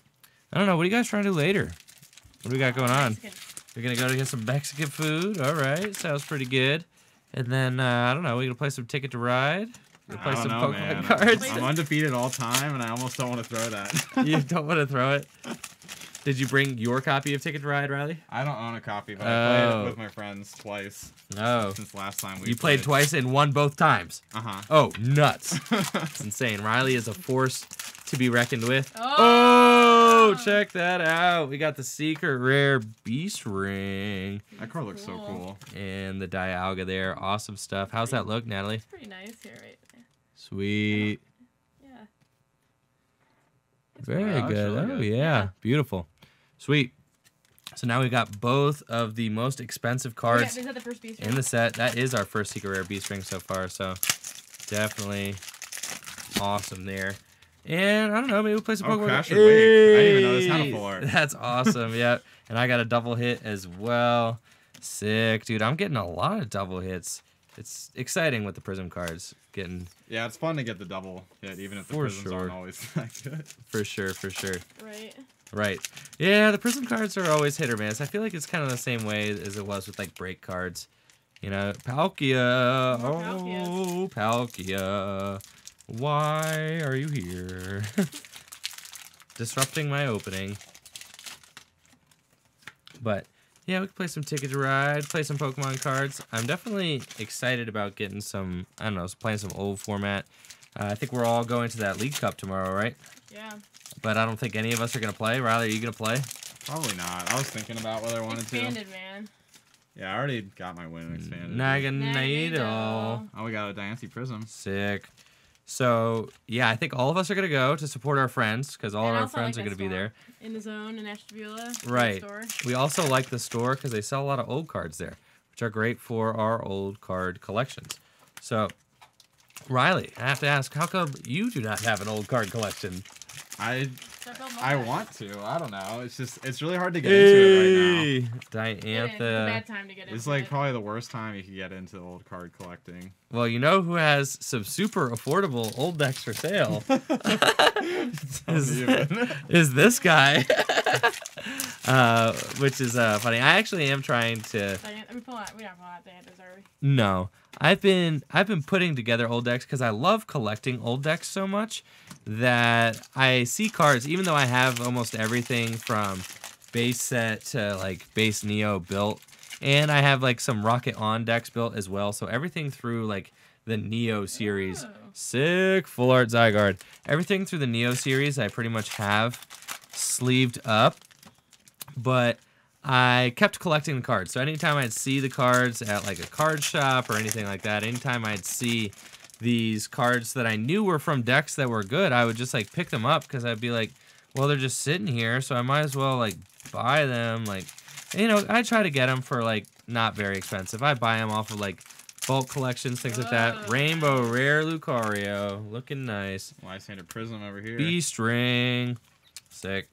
I don't know, what are you guys trying to do later? What do we got going on? We're going to go to get some Mexican food. All right, sounds pretty good. And then, I don't know, we're going to play some Ticket to Ride. We're going to play some Pokemon cards. I'm undefeated all time, and I almost don't want to throw that. You don't want to throw it? Did you bring your copy of Ticket to Ride, Riley? I don't own a copy, but I played it with my friends twice. No. Since last time we played twice and won both times? Uh-huh. Oh, nuts. It's insane. Riley is a force to be reckoned with. Oh, check that out. We got the secret rare beast ring. That car looks so cool. And the Dialga there. Awesome stuff. How's that look, Natalie? It's pretty nice here right there. Sweet. Yeah. Very good. Oh, yeah. Beautiful. Sweet. So now we've got both of the most expensive cards in the set. That is our first secret rare beast ring so far. So definitely awesome there. And I don't know, maybe we'll play some Pokemon. Crash or Wave. I didn't even know this had a full art. That's awesome, yeah. And I got a double hit as well. Sick, dude. I'm getting a lot of double hits. It's exciting with the Prism cards. Yeah, it's fun to get the double hit, even if the Prisms aren't always that good. For sure, for sure. Right. Right. Yeah, the Prism cards are always hit or miss. I feel like it's kind of the same way as it was with, like, break cards. You know, Palkia. Oh, Palkia. Why are you here? Disrupting my opening. But, yeah, we can play some Ticket to Ride, play some Pokemon cards. I'm definitely excited about getting some, I don't know, playing some old format. I think we're all going to that League Cup tomorrow, right? Yeah. But I don't think any of us are going to play. Riley, are you going to play? Probably not. I was thinking about whether I wanted to. Expanded, man. Yeah, I already got my win and expanded. Naganadel. Oh, we got a Diantha Prism. Sick. So, yeah, I think all of us are going to go to support our friends, because all of our friends are going to be there. In the Zone in Ashtabula. Right. We also like the store because they sell a lot of old cards there, which are great for our old card collections. So, Riley, I have to ask, how come you do not have an old card collection? I want to. I don't know. It's just, it's really hard to get into it right now. Diantha. It's a bad time to get into it. It's like probably the worst time you can get into old card collecting. Well, you know who has some super affordable old decks for sale? is this guy. Which is funny. I actually am trying to. We don't pull out Diantha's, are we? No. I've been putting together old decks because I love collecting old decks so much that I see cards, even though I have almost everything from base set to like base Neo built, and I have like some Rocket On decks built as well, so everything through like the Neo series. Ooh. Sick full art Zygarde. Everything through the Neo series I pretty much have sleeved up, but I kept collecting the cards. So anytime I'd see the cards at like a card shop or anything like that, anytime I'd see these cards that I knew were from decks that were good, I would just like pick them up because I'd be like, well, they're just sitting here, so I might as well like buy them. Like, you know, I try to get them for like not very expensive. I buy them off of like bulk collections, things like that. Rainbow Rare Lucario, looking nice. Lysandre Prism over here. Beast Ring, sick.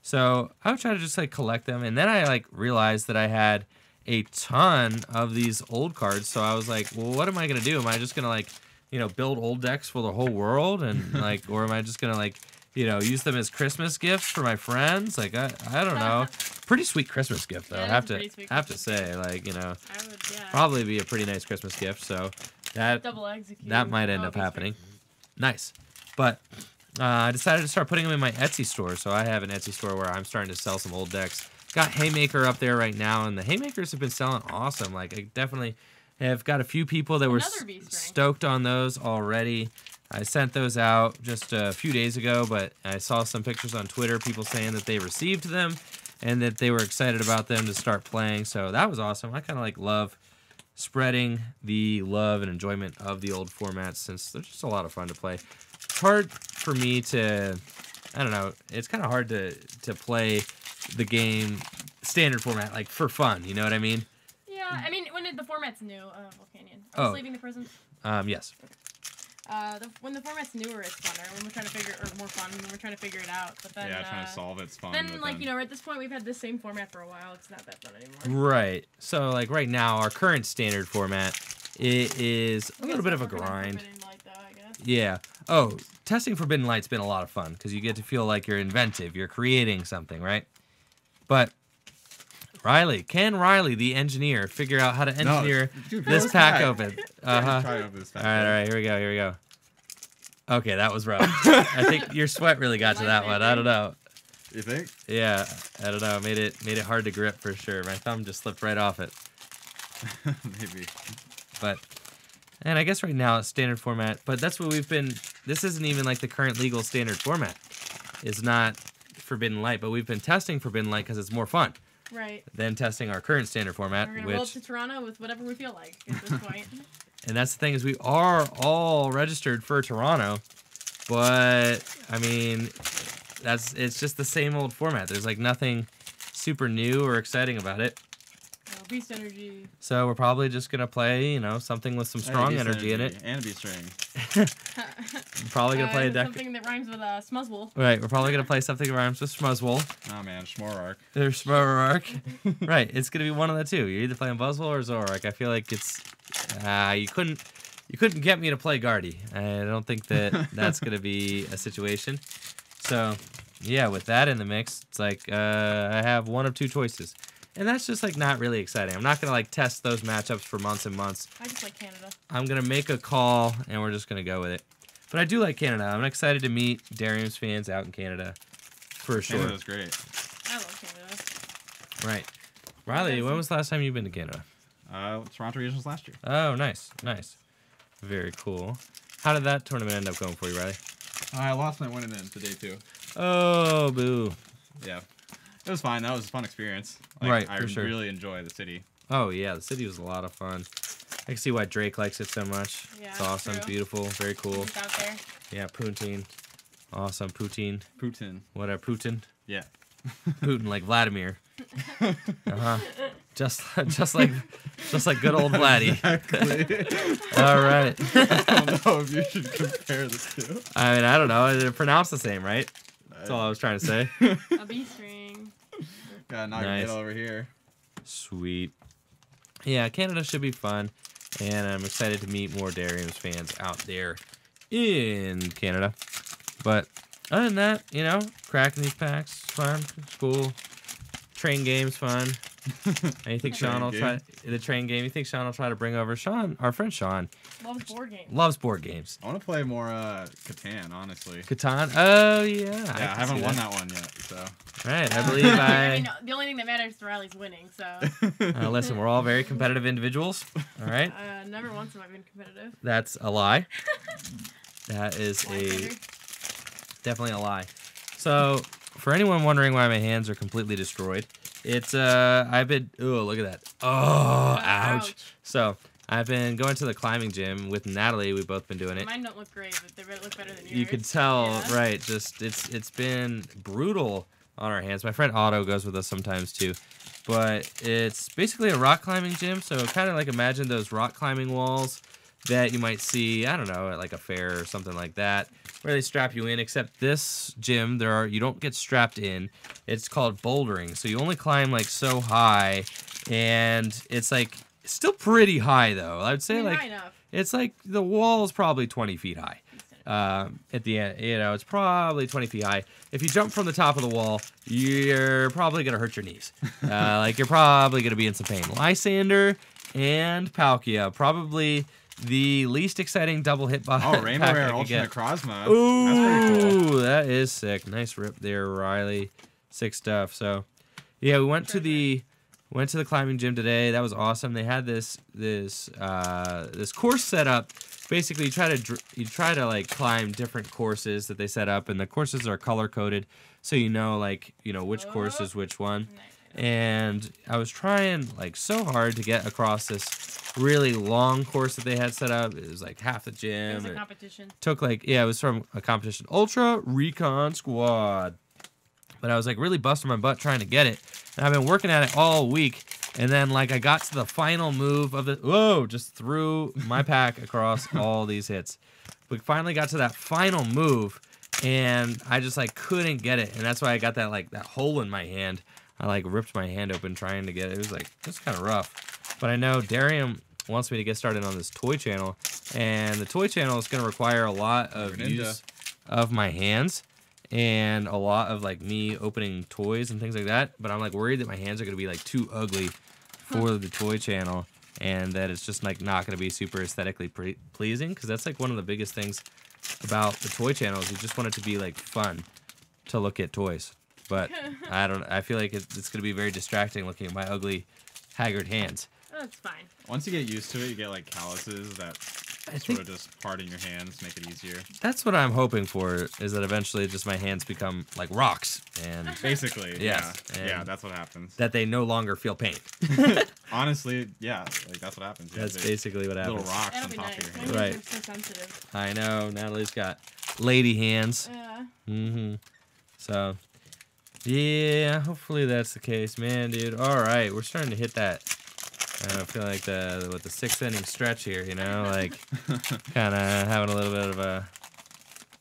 So I would try to just like collect them, and then I like realized that I had a ton of these old cards. So I was like, well, what am I gonna do? Am I just gonna like, you know, build old decks for the whole world, and like, or am I just gonna like, you know, use them as Christmas gifts for my friends? Like, I don't know. Pretty sweet Christmas gift though. Yeah, I have to say, like, you know, probably be a pretty nice Christmas gift. So That might end up happening. Nice. But I decided to start putting them in my Etsy store. So I have an Etsy store where I'm starting to sell some old decks. Got Haymaker up there right now, and the Haymakers have been selling awesome. Like, I definitely have got a few people that were stoked on those already. I sent those out just a few days ago, but I saw some pictures on Twitter, people saying that they received them and that they were excited about them to start playing. So that was awesome. I kind of like love spreading the love and enjoyment of the old formats since they're just a lot of fun to play. It's hard for me to, I don't know, it's kind of hard to play the game standard format, like for fun, you know what I mean? Yeah, I mean, when the format's new, Volcanion. Are we leaving the person? Yes. When the format's newer, it's funner. When we're trying to figure, or more fun, when we're trying to figure it out. But then, yeah, trying to solve it's fun. Then, like, you know, at this point, we've had the same format for a while. It's not that fun anymore. Right. So, like, right now, our current standard format, it is a little bit of a grind. Forbidden Light, though, I guess. Yeah. Oh, testing Forbidden Light's been a lot of fun because you get to feel like you're inventive, you're creating something, right? But Riley, can Riley, the engineer, figure out how to engineer this pack open? All right, here we go, here we go. Okay, that was rough. I think your sweat really got to that one. I don't know. You think? Yeah, I don't know. It made it hard to grip for sure. My thumb just slipped right off it. Maybe. But, and I guess right now it's standard format, but that's what we've been, this isn't even like the current legal standard format. It's not Forbidden Light, but we've been testing Forbidden Light because it's more fun. Right. Then testing our current standard format, we're gonna roll up to Toronto with whatever we feel like at this point. And that's the thing is we are all registered for Toronto, but I mean, it's just the same old format. There's like nothing super new or exciting about it. Beast energy. So we're probably just gonna play, you know, something with some strong energy in it. And a beast ring. Probably gonna play a deck. Something that rhymes with Smuzzwole. Right, we're probably gonna play something that rhymes with Smuzzwole. Oh man, Schmorark. There's Schmorark. Right, it's gonna be one of the two. You're either playing Buzzwole or Zorak. I feel like it's you couldn't get me to play Guardi. I don't think that that's gonna be a situation. So yeah, with that in the mix, it's like I have one of two choices. And that's just, like, not really exciting. I'm not going to, like, test those matchups for months and months. I just like Canada. I'm going to make a call, and we're just going to go with it. But I do like Canada. I'm excited to meet Derium's fans out in Canada, for sure. Canada's great. I love Canada. Right. Riley, when was the last time you've been to Canada? Toronto Regionals last year. Oh, nice. Nice. Very cool. How did that tournament end up going for you, Riley? I lost my winning end today, too. Oh, boo. Yeah. It was fine. That was a fun experience. Like, right, I really enjoy the city. Oh, yeah. The city was a lot of fun. I can see why Drake likes it so much. Yeah, it's awesome. True. Beautiful. Very cool. It's out there. Yeah, poutine. Awesome. Poutine. Poutine. Whatever. Poutine. Yeah. Putin, like Vladimir. Uh-huh. Just like good old Vladdy. Exactly. All right. I don't know if you should compare the two. I mean, I don't know. They're pronounced the same, right? That's all I was trying to say. A beast ring. Got Naganadel over here. Sweet. Yeah, Canada should be fun, and I'm excited to meet more Derium's fans out there in Canada. But other than that, you know, cracking these packs, fun, cool. Train game's fun. And you think Sean will try the train game? You think Sean will try to bring over Sean? Our friend Sean loves board games. I want to play more Catan, honestly. Catan? Oh yeah. Yeah, I haven't won that one yet. So. Right, I believe I mean, the only thing that matters to Riley's winning. So. Listen, we're all very competitive individuals. All right. Never once have I been competitive. That's a lie. That is definitely a lie. So, for anyone wondering why my hands are completely destroyed. It's, I've been, ooh, look at that. Oh, ouch. So, I've been going to the climbing gym with Natalie. We've both been doing it. Mine don't look great, but they look better than yours. You could tell, right, just, it's been brutal on our hands. My friend Otto goes with us sometimes, too. But it's basically a rock climbing gym, so kind of like imagine those rock climbing walls that you might see, I don't know, at like a fair or something like that, where they strap you in, except this gym, you don't get strapped in. It's called bouldering, so you only climb like so high, and it's like still pretty high though. I would say like it's like the wall's probably 20 feet high. At the end, you know, it's probably 20 feet high. If you jump from the top of the wall, you're probably gonna hurt your knees. Like you're probably gonna be in some pain. Lysander and Palkia probably The least exciting double hit box. Oh, Rainbow Rare Ultra Necrozma. Ooh, that's pretty cool. That is sick. Nice rip there, Riley. Sick stuff. So, yeah, we went to the climbing gym today. That was awesome. They had this course set up. Basically, you try to like climb different courses that they set up, and the courses are color coded, so you know which course is which one. And I was trying like so hard to get across this really long course that they had set up. It was like half the gym. It was a competition. It took like, yeah, it was from a competition. Ultra Recon Squad. But I was like really busting my butt trying to get it, and I've been working at it all week. And then, like, I got to the final move of the... Whoa! Just threw my pack across all these hits. We finally got to that final move, and I just, like, couldn't get it. And that's why I got that, like, that hole in my hand. I, like, ripped my hand open trying to get it. It was, like, just kind of rough. But I know Derium wants me to get started on this toy channel. And the toy channel is going to require a lot of use of my hands. And a lot of, like, me opening toys and things like that. But I'm, like, worried that my hands are going to be, like, too ugly for the toy channel. And that it's just, like, not going to be super aesthetically pleasing. Because that's, like, one of the biggest things about the toy channel is you just want it to be, like, fun to look at toys. But I feel like it's going to be very distracting looking at my ugly, haggard hands. Oh, it's fine. Once you get used to it, you get, like, calluses that... I sort of just parting your hands, make it easier. That's what I'm hoping for, is that eventually just my hands become like rocks. And basically, yeah. And yeah, that's what happens. That they no longer feel pain. Honestly, yeah, like that's what happens. That's basically what happens. Little rocks on top of your hands. Right. I'm so sensitive. I know, Natalie's got lady hands. Yeah. Mm-hmm. So, yeah, hopefully that's the case, man, dude. All right, we're starting to hit that. I don't feel like the sixth inning stretch here, you know, like kind of having a little bit of a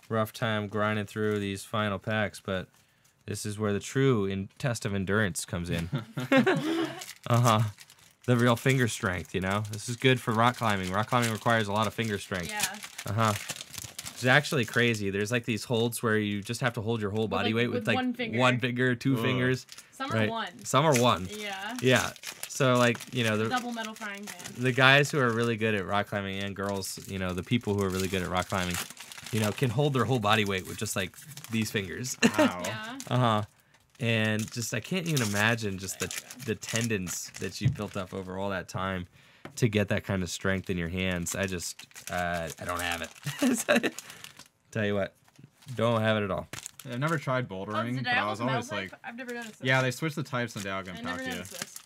rough time grinding through these final packs, but this is where the true test of endurance comes in. The real finger strength, you know. This is good for rock climbing. Rock climbing requires a lot of finger strength. Yeah. It's actually crazy. There's like these holds where you just have to hold your whole body weight with like one finger, two fingers. Some are one. Some are one. Yeah. Yeah. So like, you know, the double metal frying pan. The guys who are really good at rock climbing, and girls, you know, the people who are really good at rock climbing, you know, can hold their whole body weight with just like these fingers. Wow. Yeah. And just I can't even imagine just the tendons that you built up over all that time to get that kind of strength in your hands. I just, I don't have it. Tell you what, don't have it at all. I've never tried bouldering, but I was always like, I've never noticed this. Yeah, they switched the types on Dialga and Palkia.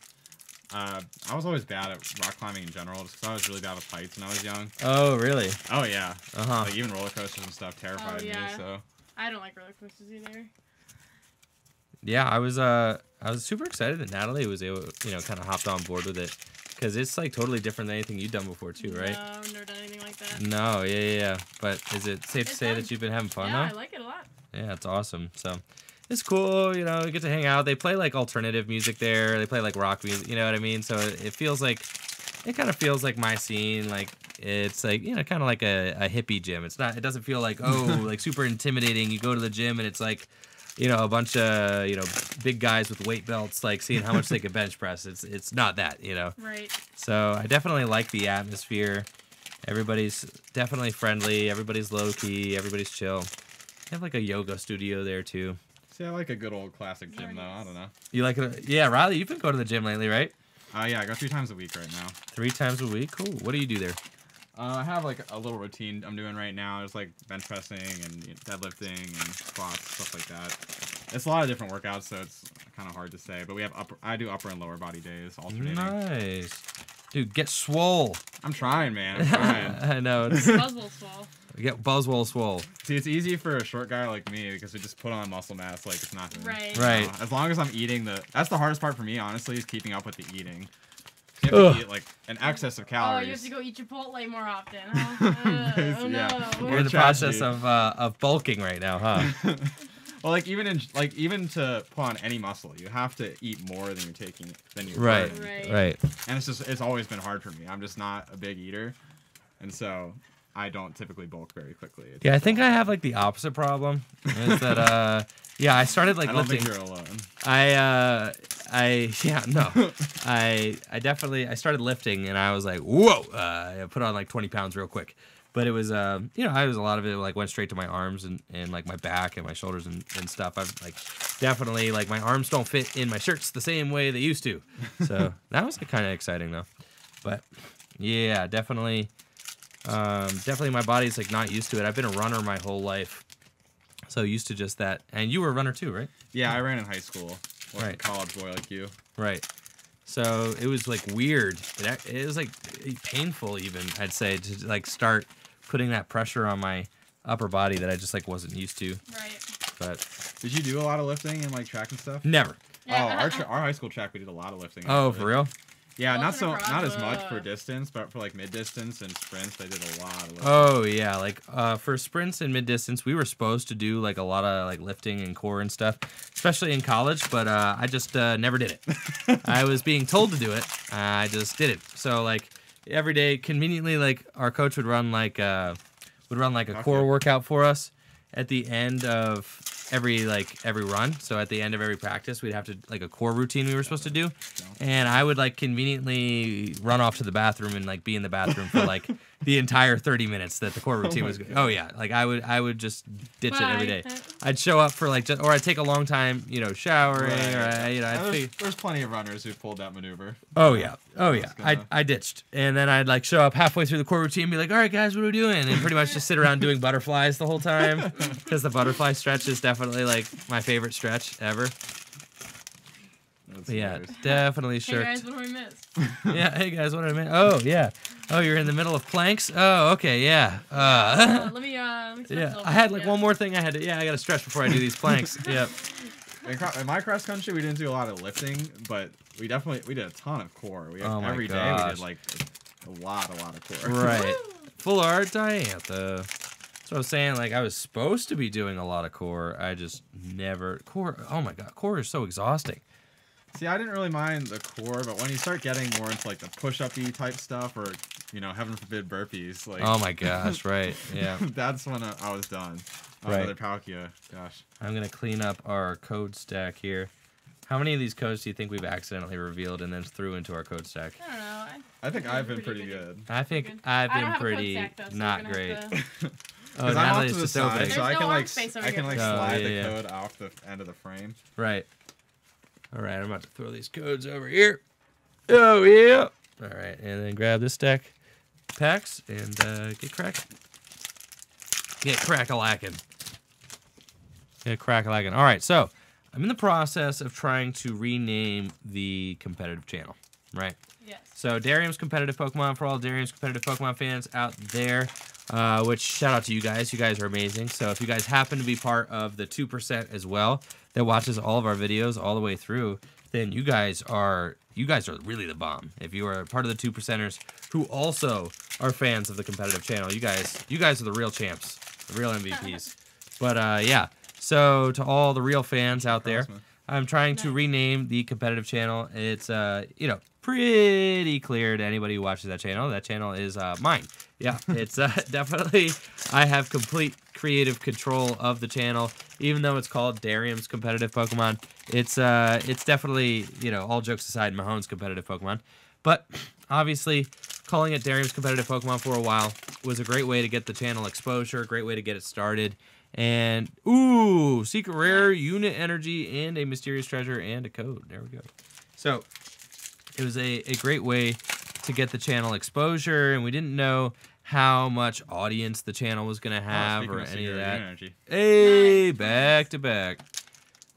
I was always bad at rock climbing in general, just because I was really bad with heights when I was young. Oh, really? Oh, yeah. Like, even roller coasters and stuff terrified me, so. I don't like roller coasters either. Yeah, I was super excited that Natalie was able, you know, kind of hopped on board with it. Because it's, like, totally different than anything you've done before, too, right? No, I've never done anything like that. No, yeah. But is it safe to say that you've been having fun, though? Yeah, I like it a lot. Yeah, it's awesome. So, it's cool, you know, you get to hang out. They play, like, alternative music there. They play, like, rock music, you know what I mean? So, it feels like, it kind of feels like my scene. Like, it's, like, you know, kind of like a hippie gym. It's not, it doesn't feel like, oh, like, super intimidating. You go to the gym and it's, like... You know, a bunch of, you know, big guys with weight belts, like, seeing how much they can bench press. It's not that, you know. Right. So I definitely like the atmosphere. Everybody's definitely friendly. Everybody's low-key. Everybody's chill. They have, like, a yoga studio there, too. See, I like a good old classic gym, though. I don't know. You like it? Yeah, Riley, you've been going to the gym lately, right? Yeah, I go 3 times a week right now. 3 times a week? Cool. What do you do there? I have, like, a little routine I'm doing right now. It's, like, bench pressing and deadlifting and squats, stuff like that. It's a lot of different workouts, so it's kind of hard to say. But we have I do upper and lower body days alternating. Nice. Dude, get swole. I'm trying, man. I'm trying. I know. Buzzwole swole. Get Buzzwole swole. See, it's easy for a short guy like me because we just put on muscle mass like it's nothing. Right. Right. So, as long as I'm eating that's the hardest part for me, honestly, is keeping up with the eating. You have to eat, like, an excess of calories. Oh, you have to go eat Chipotle more often, huh? Oh, no. Yeah. We're in the process of bulking right now, huh? Well, like, even to put on any muscle, you have to eat more than you're taking, Right. And it's always been hard for me. I'm just not a big eater. And so I don't typically bulk very quickly. Yeah, I think I have like the opposite problem. Is that yeah, I started like lifting. I don't think you're alone. I definitely started lifting and I was like, whoa, I put on like 20 pounds real quick. But it was you know, I was a lot of it like went straight to my arms and like my back and my shoulders and stuff. I've like definitely like my arms don't fit in my shirts the same way they used to. So that was kind of exciting though. But yeah, definitely. Definitely my body's like not used to it. I've been a runner my whole life, so used to just that. And you were a runner too, right? Yeah, I ran in high school. Wasn't a college boy like you. Right. So it was like weird. It was like painful even, I'd say, to like start putting that pressure on my upper body that I just like wasn't used to. Right. But did you do a lot of lifting and like track and stuff? Never. Oh, our high school track we did a lot of lifting. Oh, for real? Yeah, not as much for distance, but for like mid distance and sprints, they did a lot of lifting. Oh yeah, like for sprints and mid distance, we were supposed to do like a lot of like lifting and core and stuff, especially in college. But I just never did it. I was being told to do it, I just did it. So like every day, conveniently, like our coach would run like a core workout for us at the end of every run. So at the end of every practice, we'd have to like a core routine we were supposed to do, and I would like conveniently run off to the bathroom and like be in the bathroom for like the entire 30 minutes that the core routine was going. Oh yeah, like I would just ditch it every day. I'd show up for like just, or I'd take a long time, you know, showering or you know. There's plenty of runners who pulled that maneuver. Oh yeah, oh yeah. I ditched, and then I'd like show up halfway through the core routine and be like, all right guys, what are we doing? And pretty much just sit around doing butterflies the whole time, because the butterfly stretch is definitely like my favorite stretch ever. Yeah, definitely sure. Hey guys, what did we miss? Yeah, hey guys, what did I miss? Oh yeah. Oh, you're in the middle of planks. Oh, okay, yeah. I had like one more thing I had to. Yeah, I got to stretch before I do these planks. Yep. In my cross country, we didn't do a lot of lifting, but we did a ton of core. Every day we did like a lot of core. Right. Full art Diantha. So I was saying, like, I was supposed to be doing a lot of core. I just never... Core, oh my god, core is so exhausting. See, I didn't really mind the core, but when you start getting more into, like, the push-up-y type stuff or, you know, heaven forbid burpees, like... Oh my gosh, right, yeah. That's when I was done. Right. Another Palkia, gosh. I'm going to clean up our code stack here. How many of these codes do you think we've accidentally revealed and then threw into our code stack? I don't know. I think I've been pretty good. I think I've been pretty not great. Oh, Natalie's just open. So I can like slide the code off the end of the frame. Right. All right, I'm about to throw these codes over here. Oh yeah. All right, and then grab this stack, packs, and get cracking. Get crack-a-lackin'. Get crack-a-lackin'. All right, so I'm in the process of trying to rename the competitive channel. Right. Yes. So Derium's competitive Pokemon for all Derium's competitive Pokemon fans out there. Which, shout out to you guys. You guys are amazing. So if you guys happen to be part of the 2% as well that watches all of our videos all the way through, then you guys are really the bomb. If you are part of the 2%ers who also are fans of the competitive channel, you guys are the real champs, the real MVPs. But yeah. So to all the real fans out there, I'm trying to rename the competitive channel. It's you know, pretty clear to anybody who watches that channel. That channel is mine. Yeah, it's definitely, I have complete creative control of the channel. Even though it's called Derium's competitive Pokemon, it's definitely, you know, all jokes aside, Mahone's competitive Pokemon. But obviously, calling it Derium's competitive Pokemon for a while was a great way to get the channel exposure, a great way to get it started. And ooh, secret rare, unit energy, and a mysterious treasure and a code. There we go. So it was a great way to get the channel exposure, and we didn't know how much audience the channel was going to have or any of that. Energy. Hey, back to back.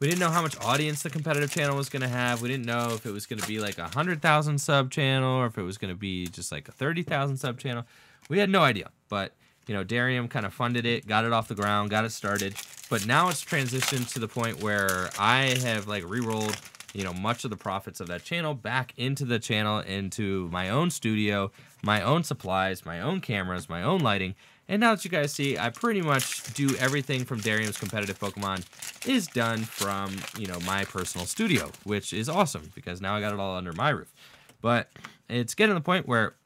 We didn't know how much audience the competitive channel was going to have. We didn't know if it was going to be like a 100,000 sub channel or if it was going to be just like a 30,000 sub channel. We had no idea, but you know, Derium kind of funded it, got it off the ground, got it started. But now it's transitioned to the point where I have like re-rolled, you know, much of the profits of that channel back into the channel, into my own studio, my own supplies, my own cameras, my own lighting. And now that you guys see, I pretty much do everything from Derium's competitive Pokemon is done from, you know, my personal studio, which is awesome because now I got it all under my roof. But it's getting to the point where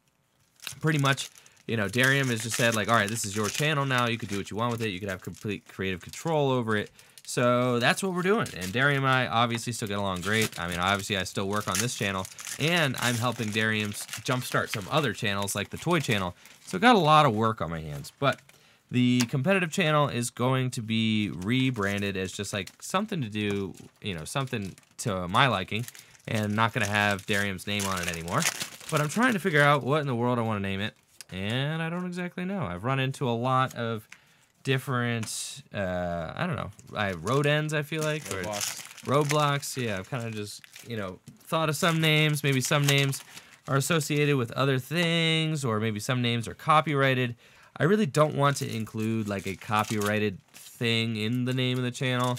pretty much you know, Derium has just said, like, all right, this is your channel now. You could do what you want with it. You could have complete creative control over it. So that's what we're doing. And Derium and I obviously still get along great. I mean, obviously I still work on this channel, and I'm helping Derium jumpstart some other channels like the toy channel. So I've got a lot of work on my hands. But the competitive channel is going to be rebranded as just like something to do, you know, something to my liking, and not going to have Derium's name on it anymore. But I'm trying to figure out what in the world I want to name it, and I don't exactly know. I've run into a lot of different, I don't know, road ends, I feel like. Roadblocks, yeah. I've kind of just, you know, thought of some names. Maybe some names are associated with other things, or maybe some names are copyrighted. I really don't want to include, like, a copyrighted thing in the name of the channel.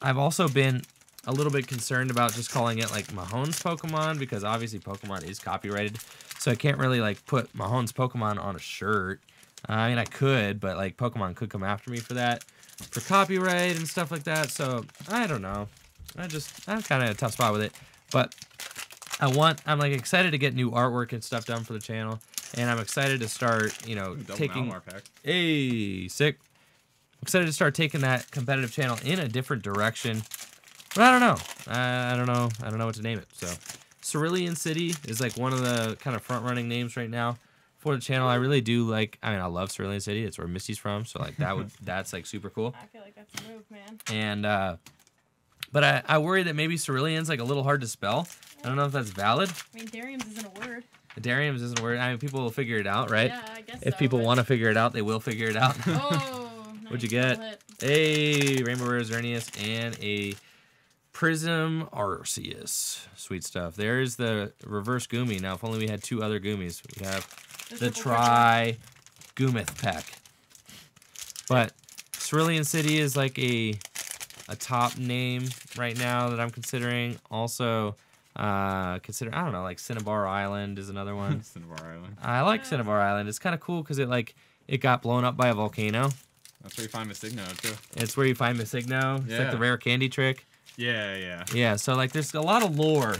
I've also been a little bit concerned about just calling it, like, Mahone's Pokemon, because obviously Pokemon is copyrighted, so I can't really, like, put Mahone's Pokemon on a shirt. I mean, I could, but, like, Pokemon could come after me for that, for copyright and stuff like that, so I don't know. I'm kind of in a tough spot with it, but I'm, like, excited to get new artwork and stuff done for the channel. And I'm excited to start, you know, taking I'm excited to start taking that competitive channel in a different direction. But I don't know. I don't know what to name it. So Cerulean City is like one of the kind of front running names right now for the channel. I really do like, I mean, I love Cerulean City. It's where Misty's from. So like that would, that's like super cool. I feel like that's a move, man. And, but I worry that maybe Cerulean's like a little hard to spell. I don't know if that's valid. I mean, Derium's isn't a word. Derium's isn't a word. I mean, people will figure it out, right? Yeah, I guess so. If people want to figure it out, they will figure it out. Oh, nice. What'd you get? A Rainbow Rare Xerneas and a Prism Arceus. Sweet stuff. There's the reverse Goomy. Now, if only we had two other Goomies. We have the Tri-Goomith pack. But Cerulean City is like a top name right now that I'm considering. Also, I don't know, like Cinnabar Island is another one. Cinnabar Island. I like Cinnabar Island. It's kind of cool because it got blown up by a volcano. That's where you find Missigno too. It's where you find Missigno. It's like the rare candy trick. Yeah, yeah. Yeah. So like, there's a lot of lore,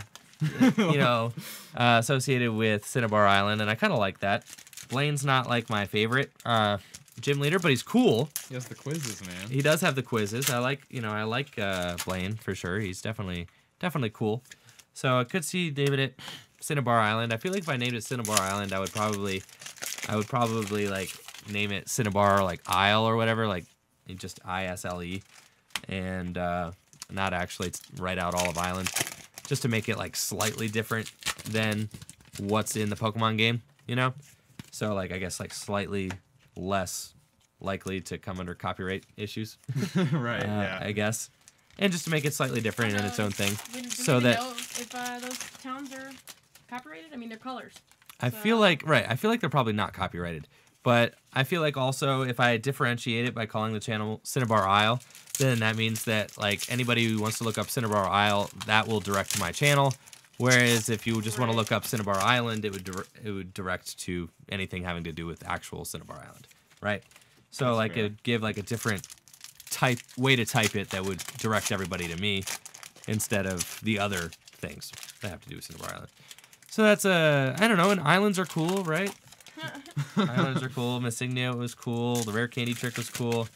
you know, associated with Cinnabar Island, and I kind of like that. Blaine's not like my favorite gym leader, but he's cool. He has the quizzes, man. He does have the quizzes. I like, you know, I like Blaine for sure. He's definitely cool. So I could see naming it Cinnabar Island. I feel like if I named it Cinnabar Island, I would probably like name it Cinnabar like Isle or whatever, like just I-S-L-E, and not actually write out all of Island, just to make it like slightly different than what's in the Pokemon game, you know? So like I guess like slightly less likely to come under copyright issues. Right. Yeah. I guess. And just to make it slightly different and its own thing. So that know if those towns are copyrighted, I mean, they're colors. I feel like they're probably not copyrighted. But I feel like also if I differentiate it by calling the channel Cinnabar Isle, then that means that, like, anybody who wants to look up Cinnabar Isle, that will direct to my channel. Whereas if you just want to look up Cinnabar Island, it would direct to anything having to do with actual Cinnabar Island, right? So, that's like, fair. It would give, like, a different way to type it that would direct everybody to me instead of the other things that have to do with Cinnabar Island. So that's I don't know, and islands are cool, right? Islands are cool. Missigno was cool. The rare candy trick was cool.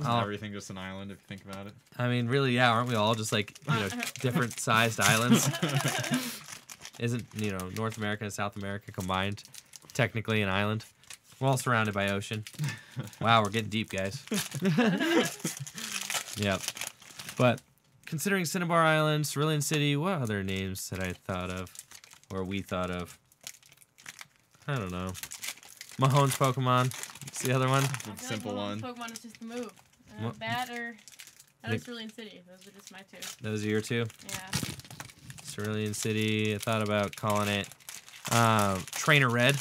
Isn't everything just an island if you think about it? I mean, really, yeah, aren't we all just like, you know, different sized islands? Isn't, you know, North America and South America combined technically an island? We're all surrounded by ocean. Wow, we're getting deep, guys. Yep. But considering Cinnabar Island, Cerulean City, what other names that I thought of, or we thought of? I don't know. Mahone's Pokemon. It's the other one. Simple like one. Pokemon is just the move. That or Cerulean City. Those are just my two. Those are your two? Yeah. Cerulean City. I thought about calling it Trainer Red.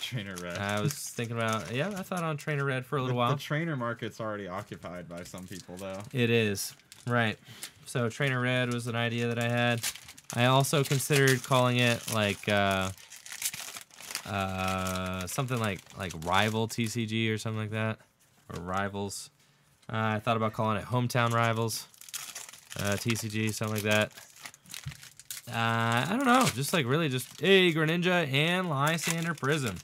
Trainer Red. I was thinking about, yeah, I thought on Trainer Red for a little while. The trainer market's already occupied by some people, though. It is. Right. So Trainer Red was an idea that I had. I also considered calling it, like, something like Rival TCG or something like that. Or Rivals. I thought about calling it Hometown Rivals TCG, something like that. I don't know, just like really just a Greninja and Lysandre Prism.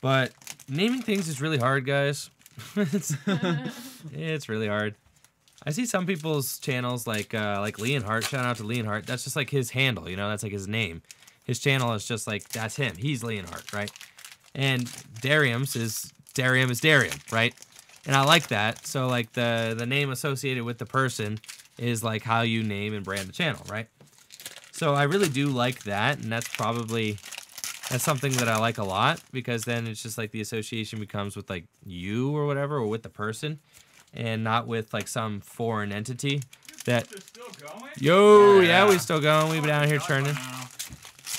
But naming things is really hard, guys. It's really hard. I see some people's channels like Leonhart. Shout out to Leonhart. That's just like his handle, you know. That's like his name. His channel is just like that's him. He's Leonhart, right? And Derium's is Derium is Derium, right? And I like that. So like the name associated with the person is like how you name and brand the channel, right? So I really do like that, and that's probably that's something that I like a lot, because then it's just like the association becomes with like you or whatever, or with the person, and not with like some foreign entity. That still going? Yo, yeah, we're still going. We've been out here churning,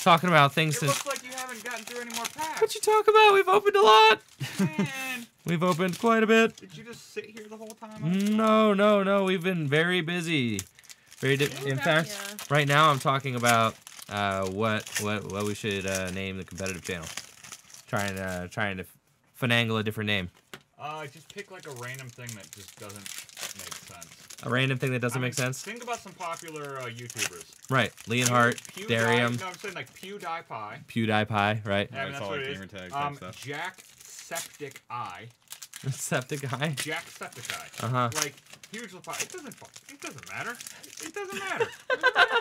talking about things. It looks like you haven't gotten through any more packs. What you talk about? We've opened a lot. Man. We've opened quite a bit. Did you just sit here the whole time? No, no, no. We've been very busy. Very. In fact, right now I'm talking about what we should name the competitive channel. Trying to finagle a different name. Just pick like a random thing that just doesn't make sense. A random thing that doesn't make sense? Think about some popular YouTubers. Right. Leonhart, Derium. No, I'm saying like PewDiePie. PewDiePie, right? Yeah, I mean, that's what it is. Jack Septic Eye. Septic Eye? Jack Septic Eye. Uh-huh. Like, huge LaPie. It doesn't matter. It doesn't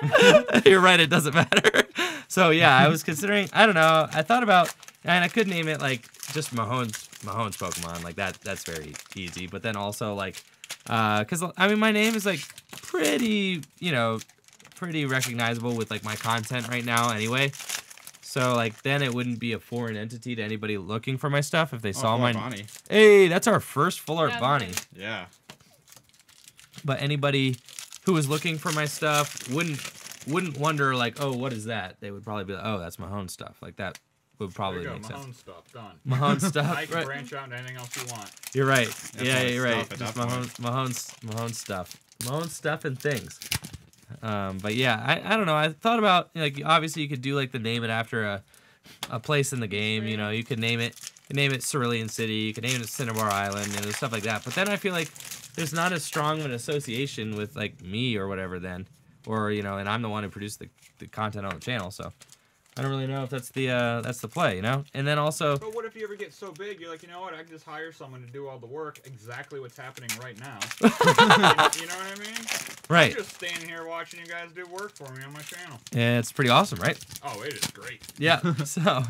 matter. You're right, it doesn't matter. So, yeah, I was considering, I don't know, I thought about, and I could name it like just Mahone's Pokemon, like that's very easy, but then also like because I mean my name is like pretty, you know, pretty recognizable with like my content right now anyway, so like then it wouldn't be a foreign entity to anybody looking for my stuff if they saw my Bonnie. Hey, that's our first Full Art Bonnie. Yeah, but anybody who was looking for my stuff wouldn't wonder like, oh, what is that? They would probably be like, oh, that's Mahone's stuff, like that would probably make sense. Mahone stuff, done. Mahone stuff. I can branch out into anything else you want. You're right. Yeah, you're right. Just Mahone stuff. Mahone stuff and things. But yeah, I don't know. I thought about, like, obviously you could do like the name it after a place in the game. You know, you could name it. You name it Cerulean City. You could name it Cinnabar Island and stuff like that. But then I feel like there's not as strong of an association with like me or whatever then, or you know, and I'm the one who produced the content on the channel, so. I don't really know if that's the play, you know? And then also... But what if you ever get so big, you're like, you know what, I can just hire someone to do all the work, exactly what's happening right now. You know what I mean? Right. I'm just standing here watching you guys do work for me on my channel. Yeah, it's pretty awesome, right? Oh, it is great. Yeah, so,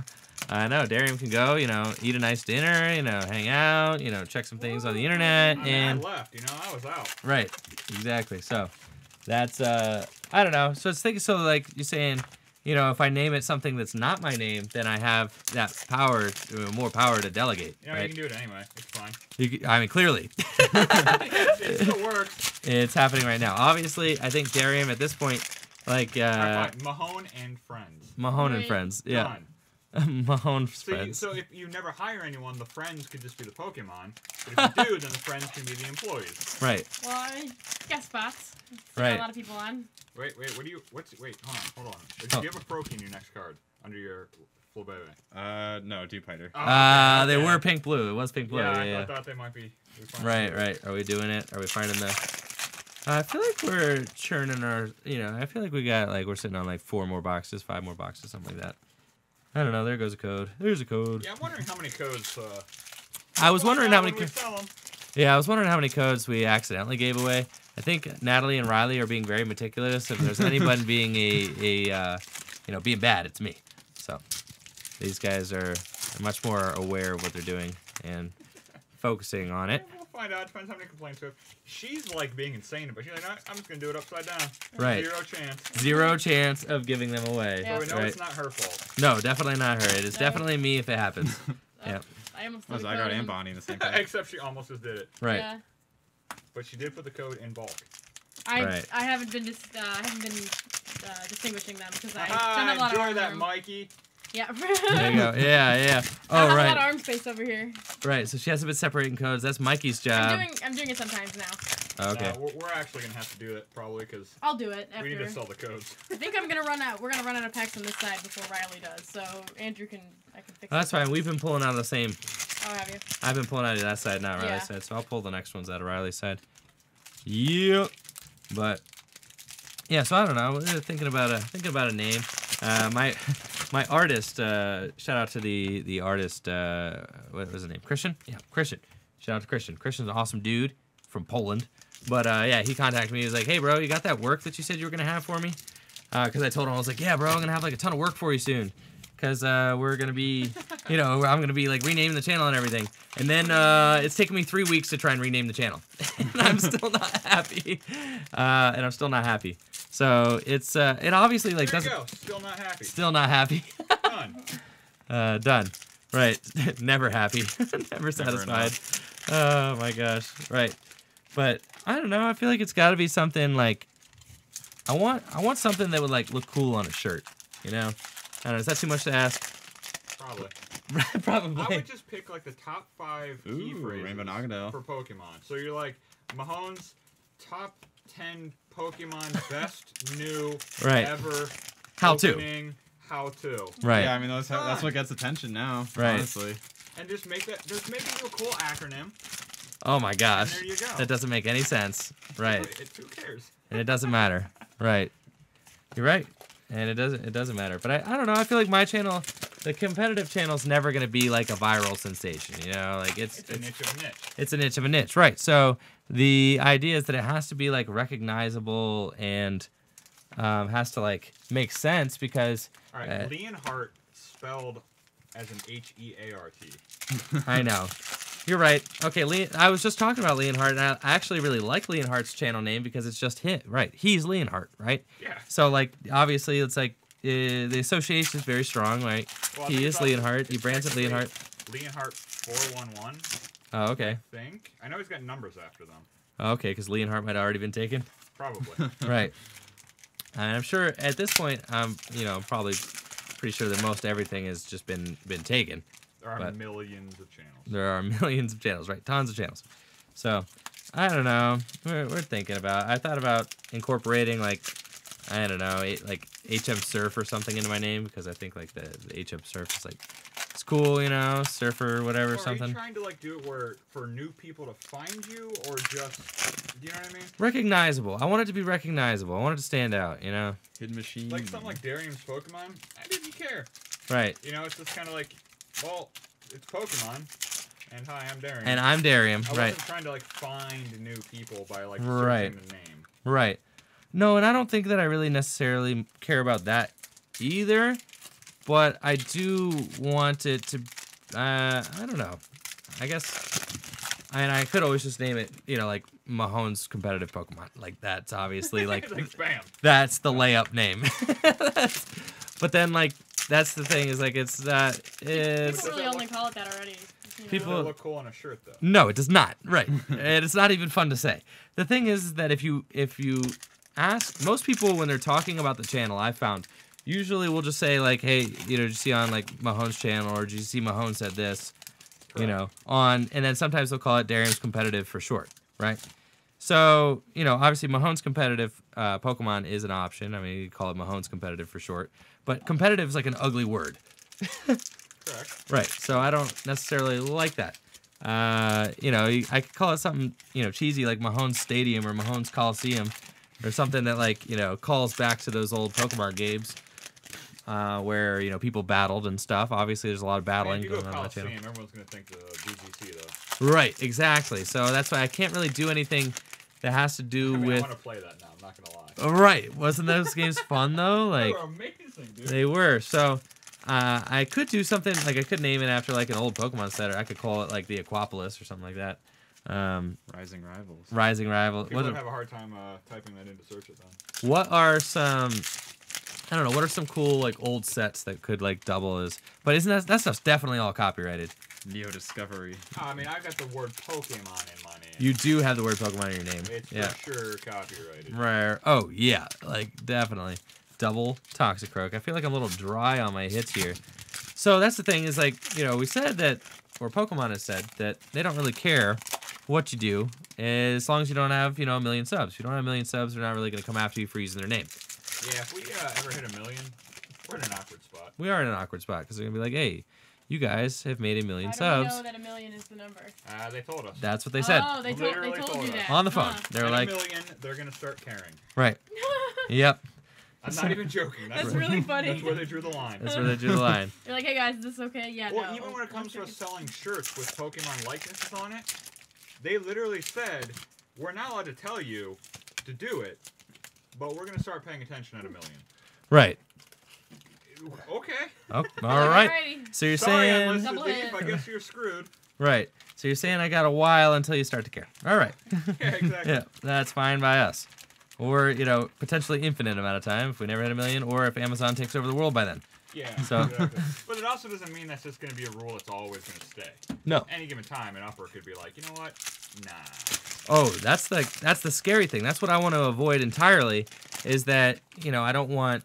I know, Derium can go, you know, eat a nice dinner, you know, hang out, you know, check some things on the internet, I mean, and... I left, you know, I was out. Right, exactly, so, that's, I don't know, so it's thinking, so, like, you're saying... You know, if I name it something that's not my name, then I have that power, more power to delegate. Yeah, right? You can do it anyway. It's fine. I mean, clearly. It still works. It's happening right now. Obviously, I think Derium at this point, like... Mahone and friends. Mahone and friends, yeah. Mahone's friends. So if you never hire anyone, the friends could just be the Pokemon. But if you do, then the friends can be the employees. Right. Well, I guess bots. Right. A lot of people on. Wait, what do you, wait, hold on. Do you have a Froakie in your next card, under your Flabébé? No, Dewpider. Oh, they were pink-blue, it was pink-blue. Yeah, I thought they might be. Right, are we doing it? Are we finding the, I feel like we're churning our, you know, I feel like we got, like, we're sitting on, like, 5 more boxes, something like that. I don't know, there goes a code. There's a code. Yeah, I'm wondering how many codes, I was wondering how many codes. Yeah, I was wondering how many codes we accidentally gave away. I think Natalie and Riley are being very meticulous. If there's anybody being you know, being bad, it's me. So these guys are much more aware of what they're doing and focusing on it. We'll find out. Depends how many complaints we have. She's like being insane, but she's like, no, I'm just gonna do it upside down. Right. Zero chance. Zero chance of giving them away. Yeah. So we know it's not her fault. No, definitely not her. It is definitely me if it happens. Yeah. I almost. Well, Zygarde and Bonnie in the same time. Except she almost just did it. Right. Yeah. But she did put the code in bulk. I haven't been distinguishing them because I don't have a lot of arm. Enjoy that, Mikey. Yeah. There you go. Yeah. Oh, I don't have a lot of arm space over here. Right. So she hasn't been separating codes. That's Mikey's job. I'm doing it sometimes now. Okay. We're actually gonna have to do it probably because I'll do it. We need to sell the codes. I think I'm gonna run out. We're gonna run out of packs on this side before Riley does. So Andrew can. I can fix. Oh, that's fine. We've been pulling out of the same. Oh, have you? I've been pulling out of that side, not Riley's side, so I'll pull the next ones out of Riley's side. Yep. But yeah, so I don't know. Thinking about a name. My artist. Shout out to the artist. What was his name? Christian. Yeah, Christian. Shout out to Christian. Christian's an awesome dude from Poland. But yeah, he contacted me. He was like, "Hey, bro, you got that work that you said you were gonna have for me?" Because I told him, I was like, "Yeah, bro, I'm gonna have like a ton of work for you soon." Because we're gonna be, you know, I'm gonna be like renaming the channel and everything. And then it's taken me 3 weeks to try and rename the channel, and I'm still not happy. So it's it obviously like there doesn't. You go. Still not happy. Still not happy. Done. Done. Right. Never happy. Never satisfied. Oh my gosh. Right. But I don't know. I feel like it's got to be something like I want something that would like look cool on a shirt. You know. I don't know, is that too much to ask? Probably. Probably. I would just pick like the top 5 key phrases for Pokemon. So you're like Mahone's top 10 Pokemon best new ever. How to. Right. Yeah, I mean that's what gets attention now. Right. Honestly. And just make that. Just make it a cool acronym. Oh my gosh. And there you go. That doesn't make any sense. Right. Who cares? And it doesn't matter. Right. You're right. And it doesn't matter. But I don't know. I feel like my channel, the competitive channel, is never gonna be like a viral sensation. You know, like it's a niche of a niche. It's a niche of a niche, right? So the idea is that it has to be like recognizable and has to like make sense because. All right, Leonhart spelled as an H-E-A-R-T. I know. You're right. Okay, I was just talking about Leonhart, and I actually really like Leonhart's channel name because it's just him, right? He's Leonhart, right? Yeah. So, like, obviously, it's like the association is very strong, right? Well, he is Leonhart. He brands it Leonhart. Leonhart 411. Oh, okay. I think. I know he's got numbers after them. Okay, because Leonhart might have already been taken. Probably. Right. And I'm sure at this point, I'm, you know, probably pretty sure that most everything has just been taken. There are millions of channels. There are millions of channels, right? Tons of channels. So, I don't know. We're thinking about. I thought about incorporating like, I don't know, like HM Surf or something into my name because I think like the HM Surf is like, it's cool, you know, surfer, whatever, or something. Are you trying to like do it where for new people to find you, or just, you know what I mean? Recognizable. I want it to be recognizable. I want it to stand out, you know. Hidden machine. Like something like Derium's Pokemon. I didn't care. Right. You know, it's just kind of like. Well, it's Pokemon, and hi, I'm Derium. And I'm Derium, right. I wasn't trying to, like, find new people by, like, searching the name. Right. No, and I don't think that I really necessarily care about that either, but I do want it to, I don't know. I guess, and I could always just name it, you know, like, Mahone's competitive Pokemon. Like, that's obviously, like, like spam. That's the layup name. But then, like, that's the thing, is like it's not. People really only call it that already. You know? People doesn't look cool on a shirt though. No, it does not. Right, and it's not even fun to say. The thing is that if you ask most people when they're talking about the channel, I found usually we'll just say like, hey, you know, did you see on like Mahone's channel, or did you see Mahone said this, correct. You know, on, and then sometimes they'll call it Derium's competitive for short, right? So, you know, obviously Mahone's competitive Pokemon is an option. I mean, you call it Mahone's competitive for short. But competitive is like an ugly word. Correct. Right. So I don't necessarily like that. You know, I could call it something, you know, cheesy like Mahone's Stadium or Mahone's Coliseum or something that, like, you know, calls back to those old Pokemon games where, you know, people battled and stuff. Obviously, there's a lot of battling going on that channel. Everyone's going to think the BGC, though. Right. Exactly. So that's why I can't really do anything that has to do with. I want to play that now. I'm not going to lie. Right. Wasn't those games fun, though? Like, they were amazing, dude. They were. So I could do something, like I could name it after like an old Pokemon set, or I could call it like the Aquapolis or something like that. Rising Rivals. Rising Rivals. People have a hard time typing that into search it, then. What are some, I don't know, what are some cool like old sets that could like double as, but isn't that stuff's definitely all copyrighted. Neo Discovery. I mean, I've got the word Pokemon in my name. You do have the word Pokemon in your name. It's for sure copyrighted. Right. Oh, yeah. Like, definitely. Double Toxicroak. I feel like I'm a little dry on my hits here. So that's the thing is, like, you know, we said that, or Pokemon has said, that they don't really care what you do as long as you don't have, you know, 1 million subs. If you don't have 1 million subs, they're not really going to come after you for using their name. Yeah, if we ever hit 1 million, we're in an awkward spot. We are in an awkward spot because they're going to be like, hey, You guys have made 1 million subs. How do we know that 1 million is the number? They told us. That's what they said. Oh, they told you that. On the phone. They were like... 1 million, they're going to start caring. Right. Yep. I'm not even joking. That's really funny. That's where they drew the line. That's where they drew the line. They're like, hey guys, is this okay? Yeah, well, no. Even when it comes to us selling shirts with Pokemon likenesses on it, they literally said, we're not allowed to tell you to do it, but we're going to start paying attention at 1 million. Right. Okay. Oh, all right. So you're saying... Sorry, I guess you're screwed. Right. So you're saying I got a while until you start to care. All right. Yeah, exactly. Yeah, that's fine by us. Or, you know, potentially infinite amount of time if we never hit 1 million, or if Amazon takes over the world by then. Yeah, so. Exactly. But it also doesn't mean that's just going to be a rule that's always going to stay. No. At any given time, an upper could be like, you know what? Nah. Oh, that's the scary thing. That's what I want to avoid entirely, is that, you know, I don't want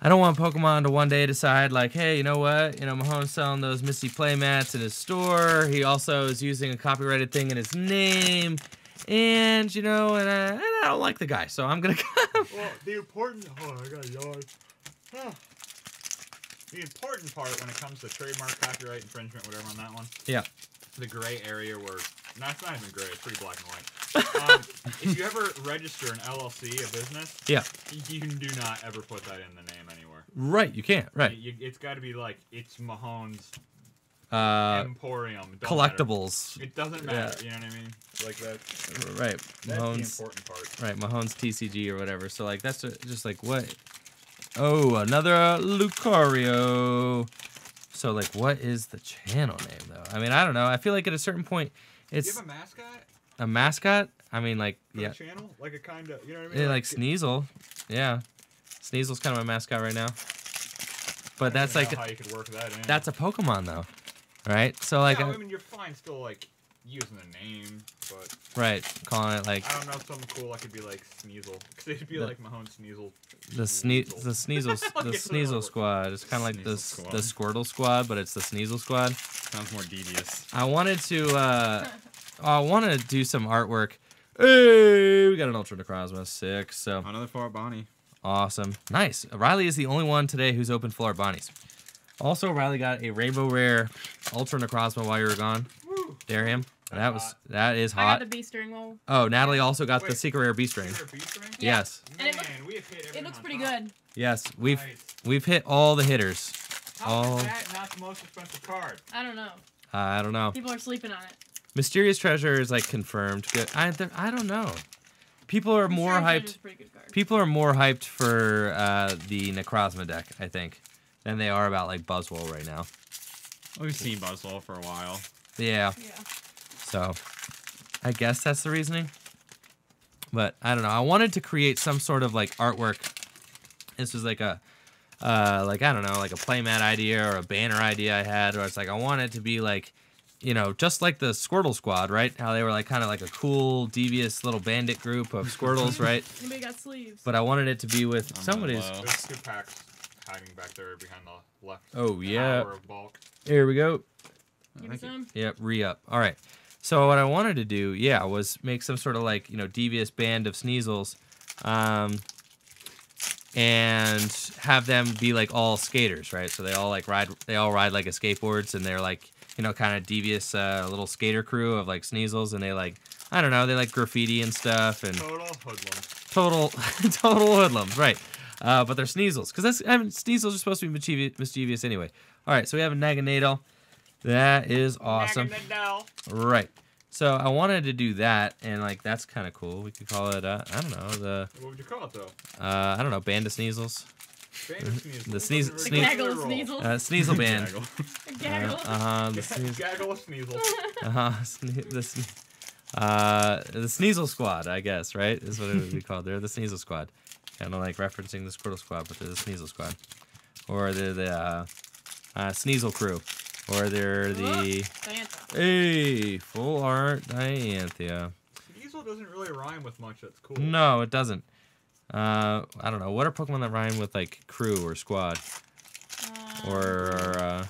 Pokemon to one day decide, like, hey, you know what? You know, Mahone's selling those Misty playmats in his store. He also is using a copyrighted thing in his name. And, you know, and I don't like the guy, so I'm going to... Well, the important... Oh, I got a yard. Oh. The important part when it comes to trademark, copyright, infringement, whatever on that one. Yeah. The gray area where... No, it's not even gray. It's pretty black and white. If you ever register an LLC, a business, yeah, you do not ever put that in the name anywhere. Right, you can't. Right. It's got to be like, it's Mahone's Emporium. Collectibles. Matter. It doesn't matter. Yeah. You know what I mean? Like that. Right. That's Mahone's, the important part. Right, Mahone's TCG or whatever. So, like, that's just like, what? Oh, another Lucario. So, like, what is the channel name, though? I mean, I don't know. I feel like at a certain point... It's, do you have a mascot? A mascot? I mean, like, for yeah. The channel? Like a kind of, you know what I mean? Yeah, like Sneasel. Yeah. Sneasel's kind of my mascot right now. But that's like... How you could work that in. That's a Pokemon, though. Right? So, like... Yeah, I mean, you're fine still, like, using the name, but... Right. Calling it, like... I don't know if something cool I could be, like, Sneasel. Because it'd be, like, Mahone Sneasel. The Sneasel Squad. It's kind of like the Squirtle Squad, but it's the Sneasel Squad. Sounds more devious. I wanted to... I want to do some artwork. Hey, we got an Ultra Necrozma 6. So another Full Art Bonnie. Awesome, nice. Riley is the only one today who's opened Full Art Bonnies. Also, Riley got a Rainbow Rare Ultra Necrozma while you were gone. Woo. Derium. That is hot. I got the B string roll. Oh, Natalie also got the Secret Rare B string. Yeah. Yes. Man, it looks pretty good. Yes, we've hit all the hitters. How is that not the most expensive card? I don't know. I don't know. People are sleeping on it. Mysterious Treasure is like confirmed. Good. I don't know. People are more hyped. People are more hyped for the Necrozma deck, I think, than they are about like Buzzwole right now. We've seen Buzzwole for a while. Yeah. Yeah. So, I guess that's the reasoning. But I don't know. I wanted to create some sort of like artwork. This was like a, like I don't know, like a playmat idea or a banner idea I had, where it's like I wanted to be like. You know, just like the Squirtle Squad, right? How they were like kind of like a cool, devious little bandit group of Squirtles, right? And they got sleeves. But I wanted it to be with somebody's. There's 2 packs hiding back there behind the left. Oh yeah. Here we go. Give me some. Yep, re-up. All right. So what I wanted to do, yeah, was make some sort of like you know devious band of Sneasels, and have them be like all skaters, right? So they all like ride. They all ride like a skateboards, and they're like. You know, kind of devious little skater crew of like Sneasels, and they like, I don't know, they like graffiti and stuff, and total hoodlums. Total hoodlums, right? But they're Sneasels, because that's I mean, Sneasels are supposed to be mischievous anyway. All right, so we have a Naganadel. That is awesome. Naganadel. Right. So I wanted to do that, and like that's kind of cool. We could call it, I don't know, the. What would you call it though? I don't know, Band of Sneasels. The Sneasel band. The Sneasel Squad, I guess, right? Is what it would be called. They're the Sneasel Squad. Kind of like referencing the Squirtle Squad, but they're the Sneasel Squad. Or they're the Sneasel Crew. Or they're the... Diantha. Hey, Full Art Diantha. Sneasel doesn't really rhyme with much. That's cool. No, it doesn't. I don't know. What are Pokemon that rhyme with, like, crew or squad? Or,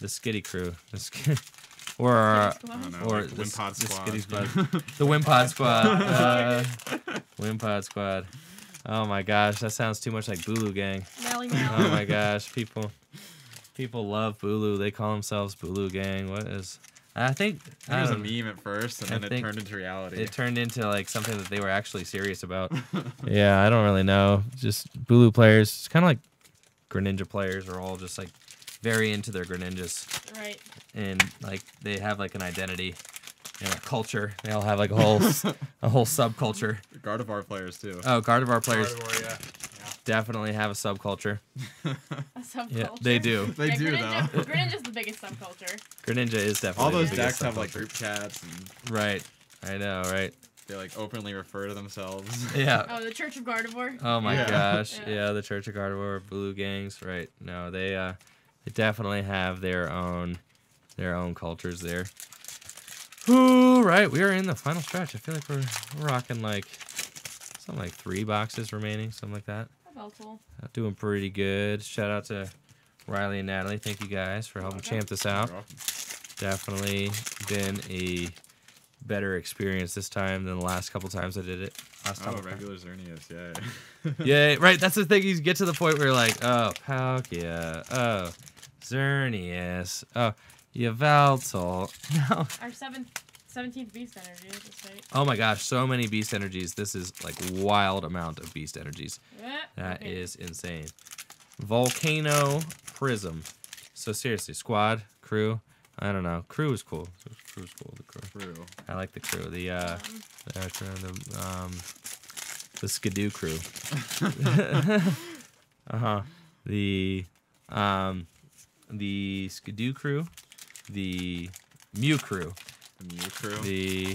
the Skitty Crew. The or like the Wimpod Squad. The Skitty Squad. The Wimpod Squad. Wimpod Squad. Oh, my gosh. That sounds too much like Bulu Gang. Oh, my gosh. People. People love Bulu. They call themselves Bulu Gang. What is... I think... It was a meme at first, and then it turned into reality. It turned into, like, something that they were actually serious about. Yeah, I don't really know. Just Bulu players, kind of like Greninja players, are all just, like, very into their Greninjas. Right. And, like, they have, like, an identity and a culture. They all have, like, a whole subculture. Gardevoir players, too. Oh, Gardevoir players. Gardevoir, yeah. Definitely have a subculture. A subculture? Yeah, they do. They do, Greninja, though. Greninja's the biggest subculture. Greninja is definitely all those the biggest decks subculture. Have, like, group chats. And... Right. I know, right? They, like, openly refer to themselves. Yeah. Oh, the Church of Gardevoir. Oh, my gosh. Yeah. Yeah, the Church of Gardevoir, Bulu Gangs. Right. No, they definitely have their own cultures there. Ooh, right. We are in the final stretch. I feel like we're rocking, like, something like 3 boxes remaining, something like that. Doing pretty good. Shout out to Riley and Natalie. Thank you guys for helping champ this out. Definitely been a better experience this time than the last couple times I did it. Last time regular Xerneas, yeah. Yeah, right. That's the thing. You get to the point where you're like, oh, Palkia, oh, Xerneas, oh, Yveltal. No. Our 17th beast energy, that's right. Oh my gosh, so many beast energies. This is like wild amount of beast energies. Yeah. That is insane. Volcano Prism. So seriously, squad, crew, I don't know. Crew is cool. Crew's cool. The crew. I like the crew. The the Skidoo crew. The Skidoo crew, the Mew crew. The Mewtwo. The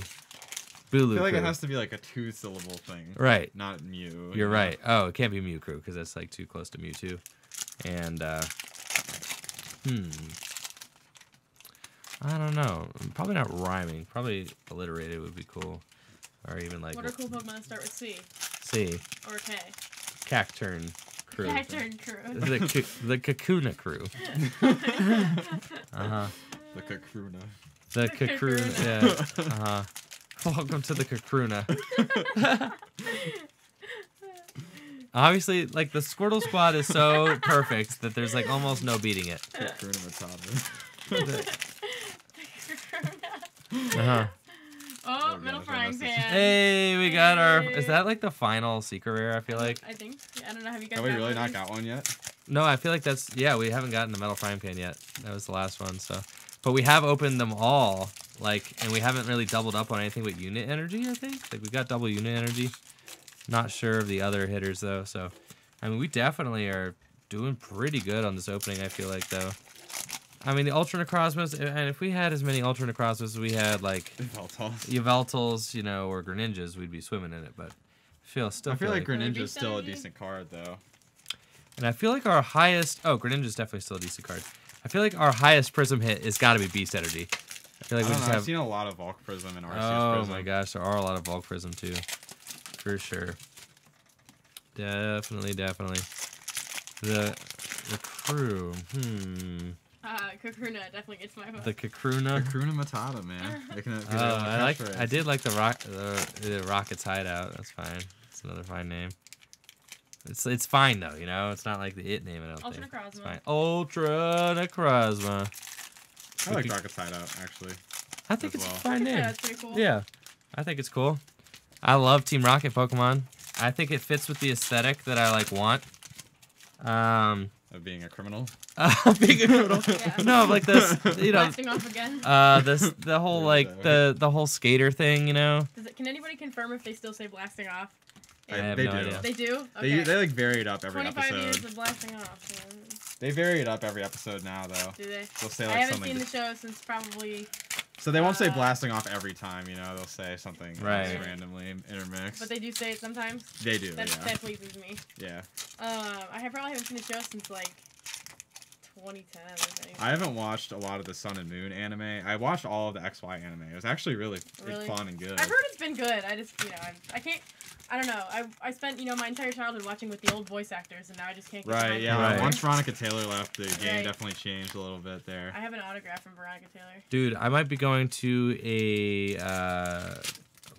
Bulu. I feel like it has to be like a 2-syllable thing. Right. Not Mew. You're right. Oh, it can't be Mewtwo because that's like too close to Mewtwo. And, I don't know. Probably not rhyming. Probably alliterated would be cool. Or even like. What are cool Pokemon that start with C? C. Or K. Cacturne crew. Cacturne crew. The Kakuna crew. The Kakuna. The Kakruna, yeah. Welcome to the Kakruna. Obviously, like, the Squirtle squad is so perfect that there's, like, almost no beating it. Kakruna Matata. Oh, middle frying pan. Hey, we got our... Is that, like, the final secret rare, I feel like? I think. Yeah, I don't know. Have you guys not got one yet? No, I feel like that's... Yeah, we haven't gotten the metal frying pan yet. That was the last one, so... But we have opened them all, like, and we haven't really doubled up on anything with unit energy, I think. Like, we got double unit energy. Not sure of the other hitters, though. So, I mean, we definitely are doing pretty good on this opening, I feel like, though. I mean, the Ultra Necrozmas, and if we had as many Ultra Necrozmas as we had, like, Yveltals, you know, or Greninjas, we'd be swimming in it. But I feel like Greninja's still a decent card, though. And I feel like our highest... Oh, Greninja's definitely still a decent card. I feel like our highest Prism hit has got to be Beast Energy. I feel like I've seen a lot of Volk Prism and Arceus Prism. Oh my gosh, there are a lot of Volk Prism too. For sure. Definitely, definitely. The crew. Kakruna definitely gets my vote. The Kakruna. Kakruna Matata, man. I did like the Rocket's Hideout. That's fine. It's another fine name. It's fine, though, you know? It's not like the it name, I don't think. Ultra Necrozma. Ultra Necrozma. I like Rocket's Hideout, actually. I think it's a fine name. Yeah, it's pretty cool. Yeah, I think it's cool. I love Team Rocket Pokemon. I think it fits with the aesthetic that I, like, want. Of being a criminal? Being a criminal? Yeah. No, like this, you know. Blasting off again? The whole, like, the whole skater thing, you know? Can anybody confirm if they still say blasting off? I have no idea. They do? Okay. They like vary it up every 25 episode. 25 years of blasting off. Yeah. They vary it up every episode now, though. Do they? They'll say, like, I haven't seen the show since probably... So they won't say blasting off every time, you know? They'll say something randomly intermixed. But they do say it sometimes? They do, That pleases me. Yeah. I probably haven't seen the show since, like, 2010 or something. I haven't watched a lot of the Sun and Moon anime. I watched all of the XY anime. It was actually really fun and good. I've heard it's been good. I just, you know, I can't... I don't know. I spent, you know, my entire childhood watching with the old voice actors, and now I just can't get Right. Once Veronica Taylor left, the game definitely changed a little bit there. I have an autograph from Veronica Taylor. Dude, I might be going to a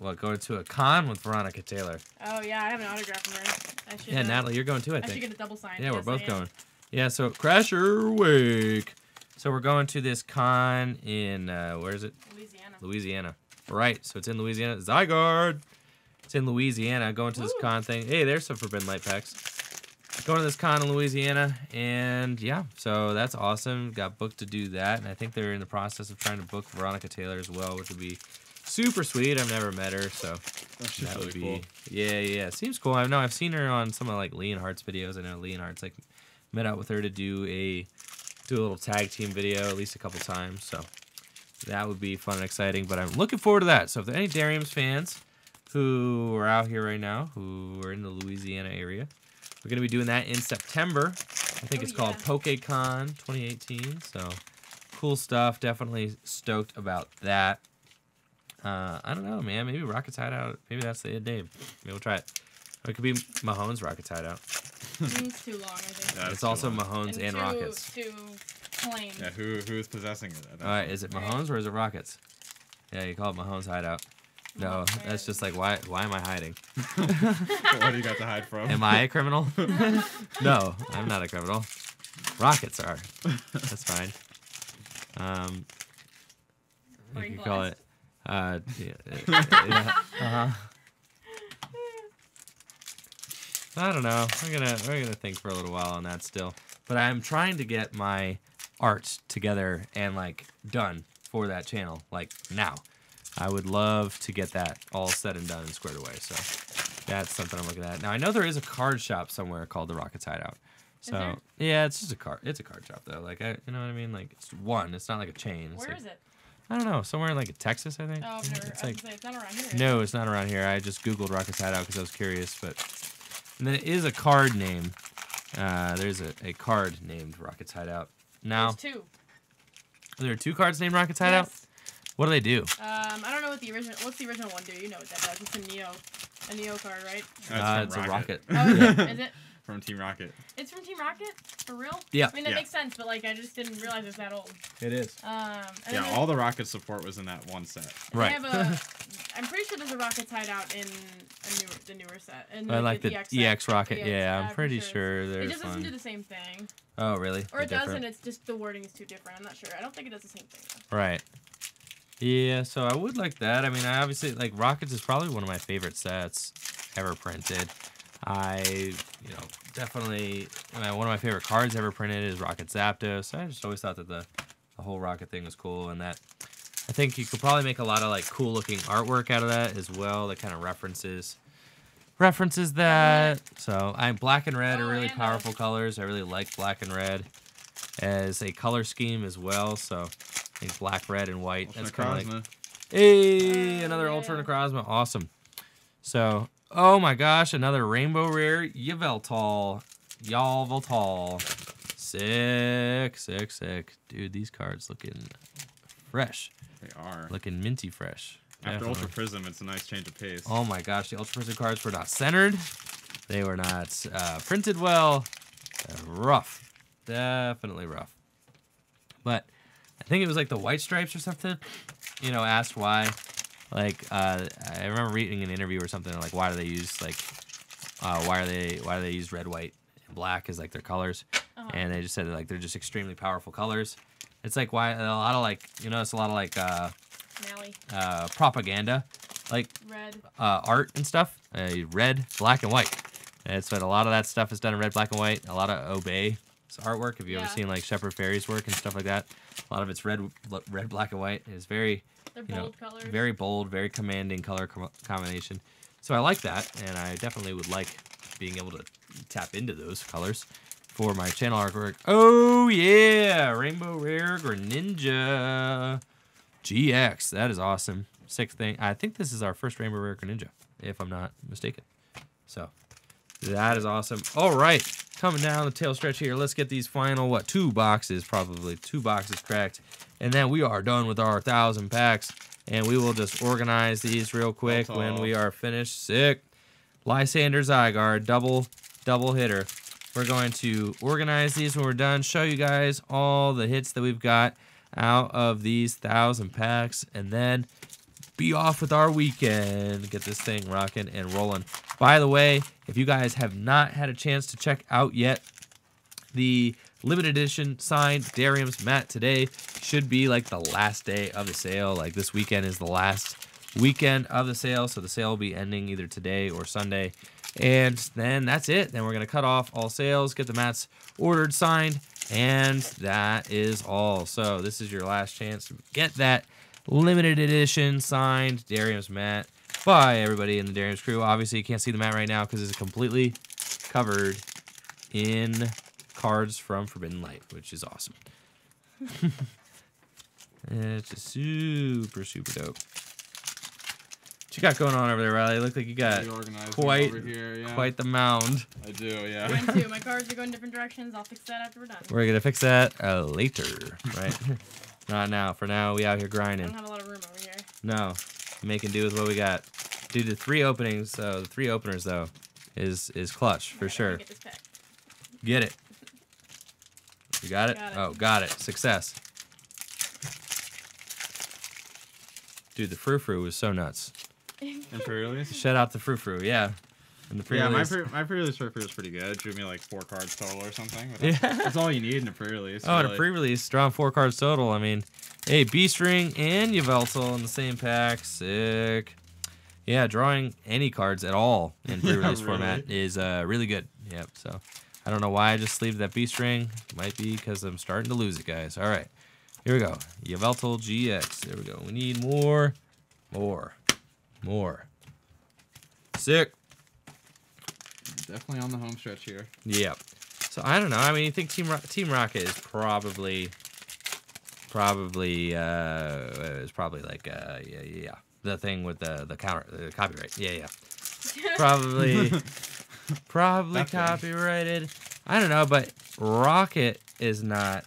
going to a con with Veronica Taylor. Oh yeah, I have an autograph from her. I should, Natalie, you're going too, I think. I should get a double sign. Yeah, we're both going. Yeah, so Crasher Wake. So we're going to this con in, where is it? Louisiana. Louisiana. Right, so it's in Louisiana. Zygarde! It's in Louisiana. Going to this con thing. Hey, there's some Forbidden Light packs. Going to this con in Louisiana, and yeah, so that's awesome. Got booked to do that, and I think they're in the process of trying to book Veronica Taylor as well, which would be super sweet. I've never met her, so that would be cool. Yeah, yeah, seems cool. I know I've seen her on some of like Leonhart's videos. I know Leonhart's like met out with her to do a little tag team video at least a couple times, so that would be fun and exciting. But I'm looking forward to that. So if there are any Derium's fans who are out here right now, who are in the Louisiana area, we're going to be doing that in September. I think it's called PokeCon 2018. So cool stuff. Definitely stoked about that. I don't know, man. Maybe Rocket's Hideout. Maybe that's the name. Maybe we'll try it. Or it could be Mahone's Rocket's Hideout. It's too long, I think. No, it's also long. Mahone's and Rocket's. Too plain. Yeah, who's possessing it? All right, is it Mahone's or is it Rocket's? Yeah, you call it Mahone's Hideout. No, that's just like, why am I hiding? What do you got to hide from? Am I a criminal? No, I'm not a criminal. Rockets are. That's fine. You can call it... I don't know. We're gonna think for a little while on that still. But I'm trying to get my art together and, like, done for that channel, like, now. I would love to get that all said and done and squared away. So that's something I'm looking at. Now I know there is a card shop somewhere called the Rocket's Hideout. So yeah, it's just a card. It's a card shop though. Like you know what I mean? Like it's one. It's not like a chain. Where is it? I don't know. Somewhere in like Texas, I think. Oh, it's not around here. No, it's not around here. I just googled Rocket's Hideout because I was curious. But and then it is a card name. There's a card named Rocket's Hideout. Now there's two. There are two cards named Rocket's Hideout. Yes. What do they do? I don't know what the original. What's the original one do? You know what that does? It's a Neo card, right? It's Rocket. A rocket. Oh, is it? From Team Rocket. It's from Team Rocket, for real? Yeah. I mean, that makes sense, but like I just didn't realize it's that old. It is. Yeah, all the Rocket support was in that one set. Right. I'm pretty sure there's a Rocket's Hideout in the newer set. And like the EX Rocket. Yeah, I'm pretty sure there's. It just doesn't do the same thing. Oh really? Or it doesn't. It's just the wording is too different. I'm not sure. I don't think it does the same thing though. Right. Yeah, so I would like that. I mean, I obviously, like, Rockets is probably one of my favorite sets ever printed. One of my favorite cards ever printed is Rocket Zapdos. I just always thought that the whole Rocket thing was cool, and that I think you could probably make a lot of, like, cool-looking artwork out of that as well, that kind of references that. So, black and red are really powerful colors. I really like black and red as a color scheme as well, so... I think black, red, and white. Ultra That's kind of like, hey, another Ultra Necrozma. Awesome. So, oh my gosh, another Rainbow Rare Yveltal. Sick, sick, sick. Dude, these cards looking fresh. They are. Looking minty fresh. After Ultra Prism, it's a nice change of pace. Oh my gosh, the Ultra Prism cards were not centered. They were not printed well. They're rough. Definitely rough. But... I think it was like the White Stripes or something, you know, asked why, like, I remember reading an interview or something, like, why do they use, like, why do they use red, white, and black as, like, their colors? Uh-huh. And they just said, like, they're just extremely powerful colors. It's, like, why a lot of, like, you know, it's a lot of, like, propaganda, like, red. Art and stuff, red, black, and white. And so a lot of that stuff is done in red, black, and white, a lot of Obey. Artwork. Have you ever seen like Shepard Fairey's work and stuff like that? A lot of it's red, black, and white. It's very, bold colors. Very bold, very commanding color combination. So I like that, and I definitely would like being able to tap into those colors for my channel artwork. Oh yeah, Rainbow Rare Greninja GX. That is awesome. Sixth thing. I think this is our first Rainbow Rare Greninja, if I'm not mistaken. So that is awesome. All right. Coming down the tail stretch here, let's get these final, what, two boxes cracked. And then we are done with our 1,000 packs. And we will just organize these real quick when we are finished. Sick. Lysandre Zygarde, double hitter. We're going to organize these when we're done, show you guys all the hits that we've got out of these 1,000 packs. And then be off with our weekend. Get this thing rocking and rolling. By the way, if you guys have not had a chance to check out yet the limited edition signed Derium's mat today. Should be like the last day of the sale. Like this weekend is the last weekend of the sale. So the sale will be ending either today or Sunday. And then that's it. Then we're going to cut off all sales, get the mats ordered, signed, and that is all. So this is your last chance to get that limited edition signed Derium's mat by everybody in the Derium's crew. Obviously, you can't see the mat right now because it's completely covered in cards from Forbidden Light, which is awesome. It's super, super dope. What you got going on over there, Riley? Look like you got quite the mound. I do, yeah. Mine too. My cards are going different directions. I'll fix that after we're done. We're going to fix that later, right? Not now. For now, we out here grinding. I don't have a lot of room over here. No. Making do with what we got. Dude, the three openings, the three openers, though, is clutch for sure. Get it. You got it? Oh, got it. Success. Dude, the frou-frou was so nuts. And pre-release? Shout out the frou-frou, yeah. And the pre-release. Yeah, my pre-release frou-frou was pretty good. It drew me like 4 cards total or something. Yeah. That's all you need in a pre-release. Oh, in a pre-release, drawing 4 cards total. I mean, hey, Beast Ring and Yveltal in the same pack. Sick. Yeah, drawing any cards at all in pre-release format is really good. Yep, so I don't know why I just sleeved that Beast Ring. Might be because I'm starting to lose it, guys. All right, here we go. Yveltal GX. There we go. We need more. More. Sick. Definitely on the home stretch here. Yep. So I don't know. I mean, you think Team Rocket is probably like yeah, the thing with the counter, the copyright. Yeah. Probably copyrighted. I don't know, but Rocket is not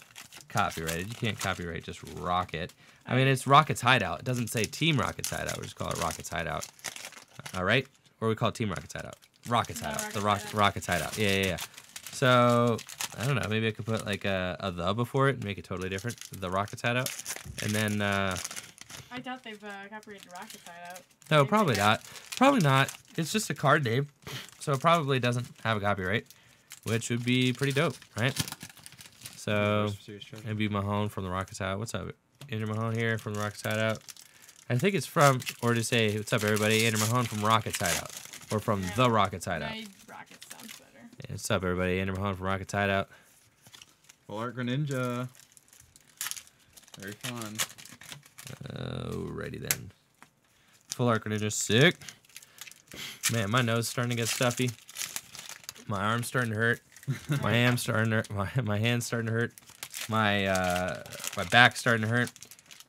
copyrighted. You can't copyright just Rocket. I mean, it's Rocket's Hideout. It doesn't say Team Rocket's Hideout. We just call it Rocket's Hideout. All right? Or we call it Team Rocket's Hideout. Rocket's Hideout. Yeah. So, I don't know. Maybe I could put, like, a the before it and make it totally different. The Rocket's Hideout. And then, I doubt they've copyrighted Rocket's Hideout. No, probably not. Probably not. It's just a card name. So, it probably doesn't have a copyright, which would be pretty dope, right? So, it'd be Mahone from the Rocket's Hideout. What's up? Andrew Mahone here from Rocket's Hideout. I think it's from, or to say, what's up, everybody? Andrew Mahone from Rocket's Hideout. Or from the Rocket's Hideout. Rocket sounds better. Yeah, what's up, everybody? Andrew Mahone from Rocket's Hideout. Full Art Greninja. Very fun. Alrighty then. Full Art Greninja, sick. Man, my nose is starting to get stuffy. My arm's starting to hurt. My hand's starting to hurt. My hand's starting to hurt. My back's starting to hurt.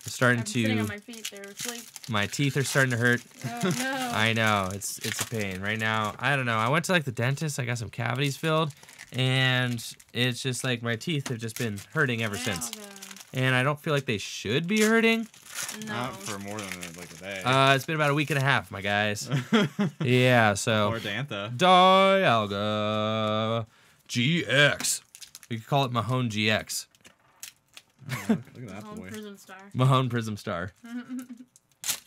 I'm starting to. Sitting on my feet there, asleep. My teeth are starting to hurt. Oh, no. I know it's a pain right now. I don't know. I went to like the dentist. I got some cavities filled, and it's just like my teeth have just been hurting ever since. And I don't feel like they should be hurting. No. Not for more than like a day. It's been about a week and a half, my guys. Yeah. So. Or Diantha. Dialga GX. We could call it Mahone GX. Look at that boy. Prism Star. Mahone Prism Star.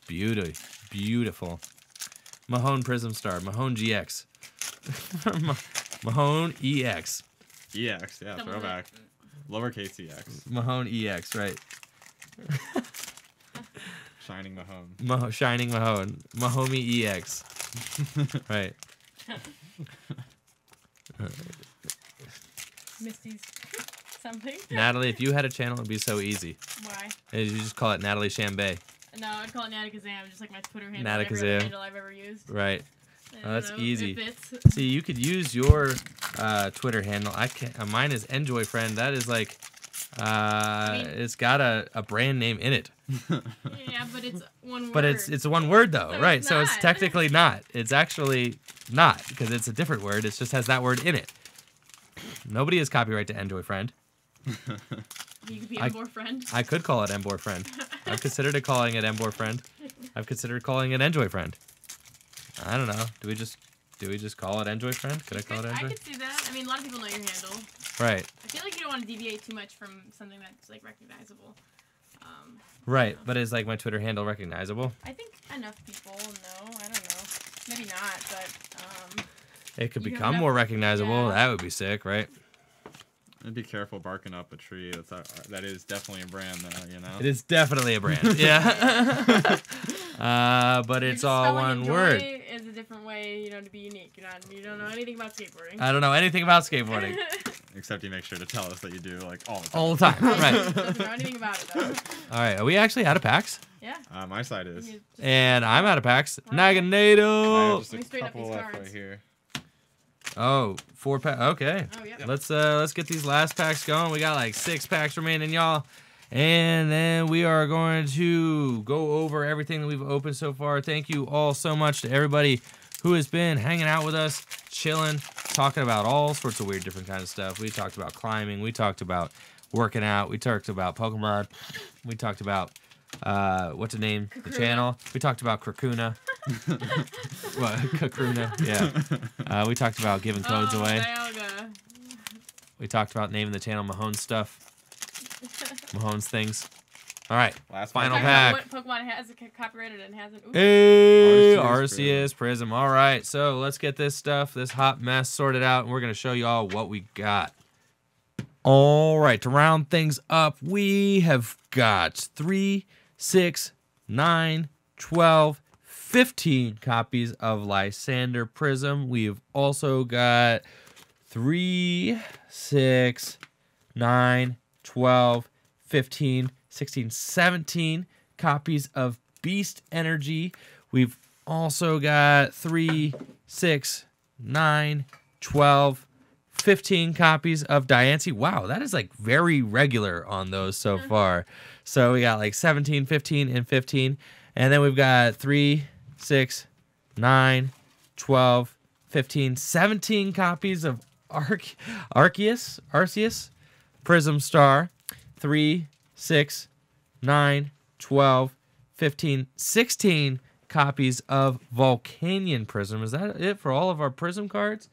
Beautiful. Mahone Prism Star. Mahone GX. Mahone EX. EX, yeah, throwback. Lowercase EX. Mahone EX, right. Shining Mahone. Shining Mahone. Mahomie EX. Right. Misty's. Something. Natalie, if you had a channel, it'd be so easy. Why? You just call it Natalie Chambay. No, I'd call it Natakazam, just like my Twitter handle. Natakazam. Handle I've ever used. Right. Oh, that's easy. See, you could use your Twitter handle. I can't. Mine is EnjoyFriend. That is like, I mean, it's got a brand name in it. Yeah, but it's one word. But it's one word though, so right? It's so it's technically not. It's actually not because it's a different word. It just has that word in it. Nobody has copyright to EnjoyFriend. You could be Embor Friend. I could call it Embor Friend. I've considered calling it Embor Friend. I've considered calling it Enjoy Friend. I don't know. Do we just call it Enjoy Friend? Could I call it Enjoy? I could see that. I mean, a lot of people know your handle. Right. I feel like you don't want to deviate too much from something that's like recognizable. Right, but is like my Twitter handle recognizable? I think enough people know. I don't know. Maybe not, but. It could become more recognizable. Yeah. That would be sick, right? And be careful barking up a tree. That's that is definitely a brand, though, you know? It is definitely a brand, yeah. But it's all one word. Is a different way, you know, to be unique. You don't know anything about skateboarding. I don't know anything about skateboarding. Except you make sure to tell us that you do, like, all the time. All the time, right. Doesn't know anything about it, though. All right, are we actually out of packs? Yeah. My side is. And I'm out of packs. Naganadel! Just a couple left right here. Oh, 4 packs. Okay. Oh, yeah. Let's get these last packs going. We got like 6 packs remaining, y'all. And then we are going to go over everything that we've opened so far. Thank you all so much to everybody who has been hanging out with us, chilling, talking about all sorts of weird different kinds of stuff. We talked about climbing. We talked about working out. We talked about Pokemon. We talked about, what's the name? Kakuna. The channel. We talked about Kakuna. What? Kakuna? Yeah. We talked about giving codes away. Dialga. We talked about naming the channel Mahone stuff. Mahone's things. All right, last final pack. What Pokemon has a copyrighted and hasn't? Hey, Arceus Prism. All right, so let's get this stuff, this hot mess sorted out, and we're gonna show y'all what we got. All right, to round things up, we have got 3, 6, 9, 12, 15 copies of Lysandre Prism. We've also got 3, 6, 9, 12, 15, 16, 17 copies of Beast Energy. We've also got 3, 6, 9, 12, 15 copies of Diantha. Wow, that is like very regular on those so far. So we got like 17, 15, and 15. And then we've got 3, 6, 9, 12, 15, 17 copies of Arceus Prism Star. 3, 6, 9, 12, 15, 16 copies of Volcanion Prism. Is that it for all of our Prism cards?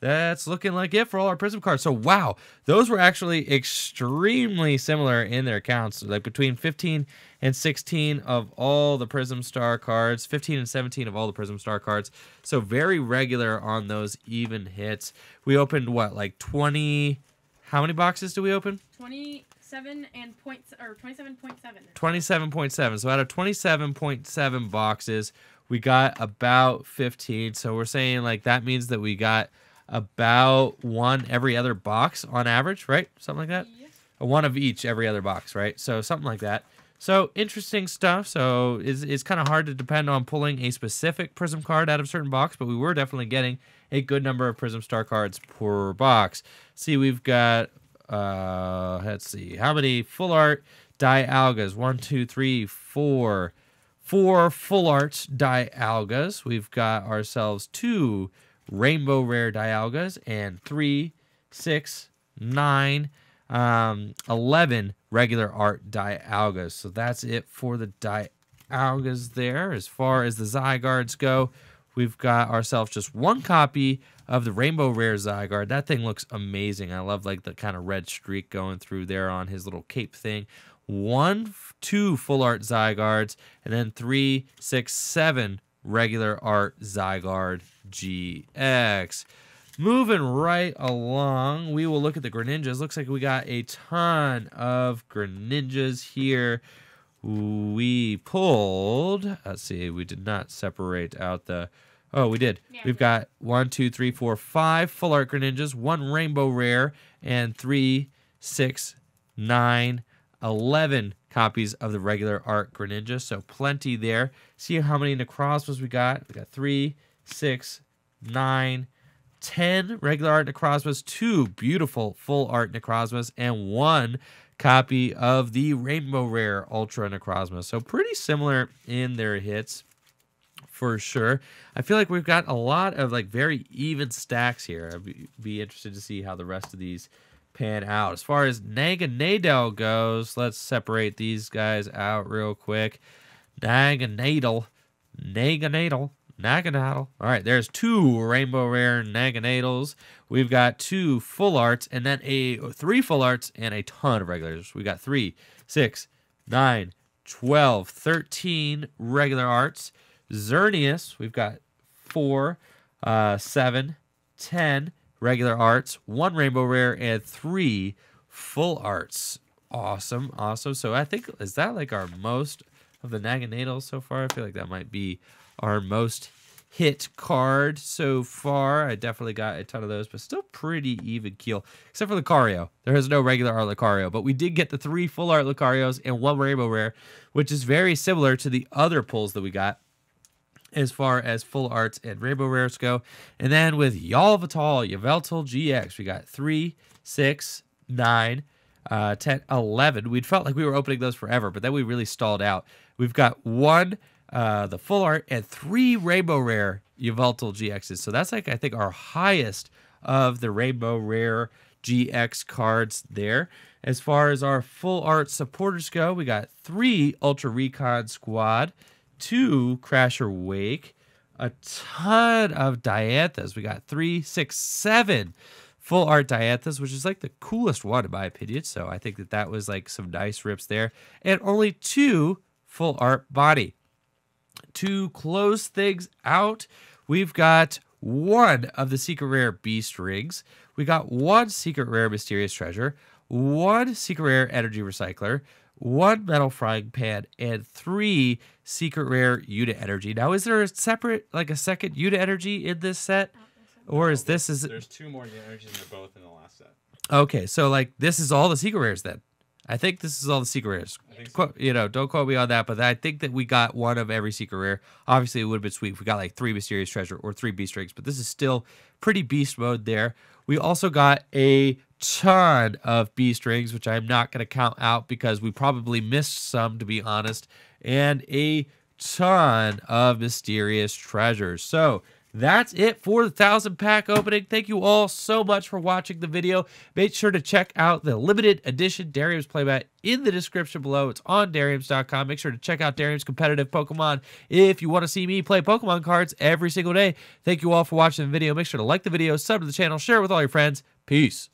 That's looking like it for all our Prism cards. So, wow, those were actually extremely similar in their counts. Like between 15 and 16 of all the Prism Star cards, 15 and 17 of all the Prism Star cards. So very regular on those even hits. We opened, what, like 20... How many boxes do we open? 27 and points, or 27.7. 27.7. So out of 27.7 boxes, we got about 15. So we're saying like that means that we got about one every other box on average, right? Something like that. Yes. One of each every other box, right? So something like that. So interesting stuff. So it's kind of hard to depend on pulling a specific Prism card out of a certain box, but we were definitely getting a good number of Prism Star cards per box. See, we've got, let's see, how many full art Dialgas? 1, 2, 3, 4. 4 full art Dialgas. We've got ourselves 2 rainbow rare Dialgas and 3, 6, 9. 11 regular art Dialgas. So that's it for the Dialgas there. As far as the Zygardes go, we've got ourselves just 1 copy of the rainbow rare Zygarde. That thing looks amazing. I love like the kind of red streak going through there on his little cape thing. 1, 2 full art Zygardes, and then 3, 6, 7 regular art Zygarde GX. Moving right along, we will look at the Greninjas. Looks like we got a ton of Greninjas here. We pulled, let's see, we did not separate out the, oh, we did. Yeah. We've got 1, 2, 3, 4, 5 full art Greninjas, 1 rainbow rare, and 3, 6, 9, 11 copies of the regular art Greninja. So plenty there. See how many Necrozmas we got. We got 3, 6, 9, 10 regular art Necrozmas, 2 beautiful full art Necrozmas, and 1 copy of the rainbow rare Ultra Necrozma. So pretty similar in their hits for sure. I feel like we've got a lot of like very even stacks here. I'd be interested to see how the rest of these pan out. As far as Naganadel goes, let's separate these guys out real quick. Naganadel. All right, there's 2 rainbow rare Naganadels. We've got 2 full arts, and then 3 full arts and a ton of regulars. We got 3, 6, 9, 12, 13 regular arts. Xerneas, we've got 4, 7, 10 regular arts, 1 rainbow rare, and 3 full arts. Awesome, awesome. So I think, is that like our most of the Naganadel so far? I feel like that might be our most hit card so far. I definitely got a ton of those, but still pretty even keel. Except for Lucario. There is no regular art Lucario, but we did get the 3 full art Lucarios and 1 rainbow rare, which is very similar to the other pulls that we got as far as full arts and rainbow rares go. And then with Yveltal GX, we got 3, 6, 9, 10, 11. We felt like we were opening those forever, but then we really stalled out. We've got 1... the full art, and 3 rainbow rare Yveltal GXs. So that's like, I think, our highest of the rainbow rare GX cards there. As far as our full art supporters go, we got 3 Ultra Recon Squad, 2 Crasher Wake, a ton of Dianthas. We got 3, 6, 7 full art Dianthas, which is like the coolest one in my opinion. So I think that that was like some nice rips there. And only 2 full art Body. To close things out, we've got 1 of the secret rare Beast Rings. We got 1 secret rare Mysterious Treasure, 1 secret rare Energy Recycler, 1 Metal Frying Pan, and 3 secret rare Unit Energy. Now, is there a separate, like a second Unit Energy in this set? Or is this... There's 2 more Unit Energies, and they're both in the last set. Okay, so like this is all the secret rares then. I think this is all the secret rares. So. You know, don't quote me on that, but I think that we got 1 of every secret rare. Obviously, it would have been sweet if we got like 3 Mysterious Treasure or 3 Beast Rings, but this is still pretty beast mode there. We also got a ton of Beast Rings, which I'm not going to count out because we probably missed some, to be honest, and a ton of Mysterious Treasures. So... that's it for the 1,000 pack opening. Thank you all so much for watching the video. Make sure to check out the limited edition Derium's playmat in the description below. It's on Deriums.com. Make sure to check out Derium's competitive Pokemon if you want to see me play Pokemon cards every single day. Thank you all for watching the video. Make sure to like the video, sub to the channel, share it with all your friends. Peace.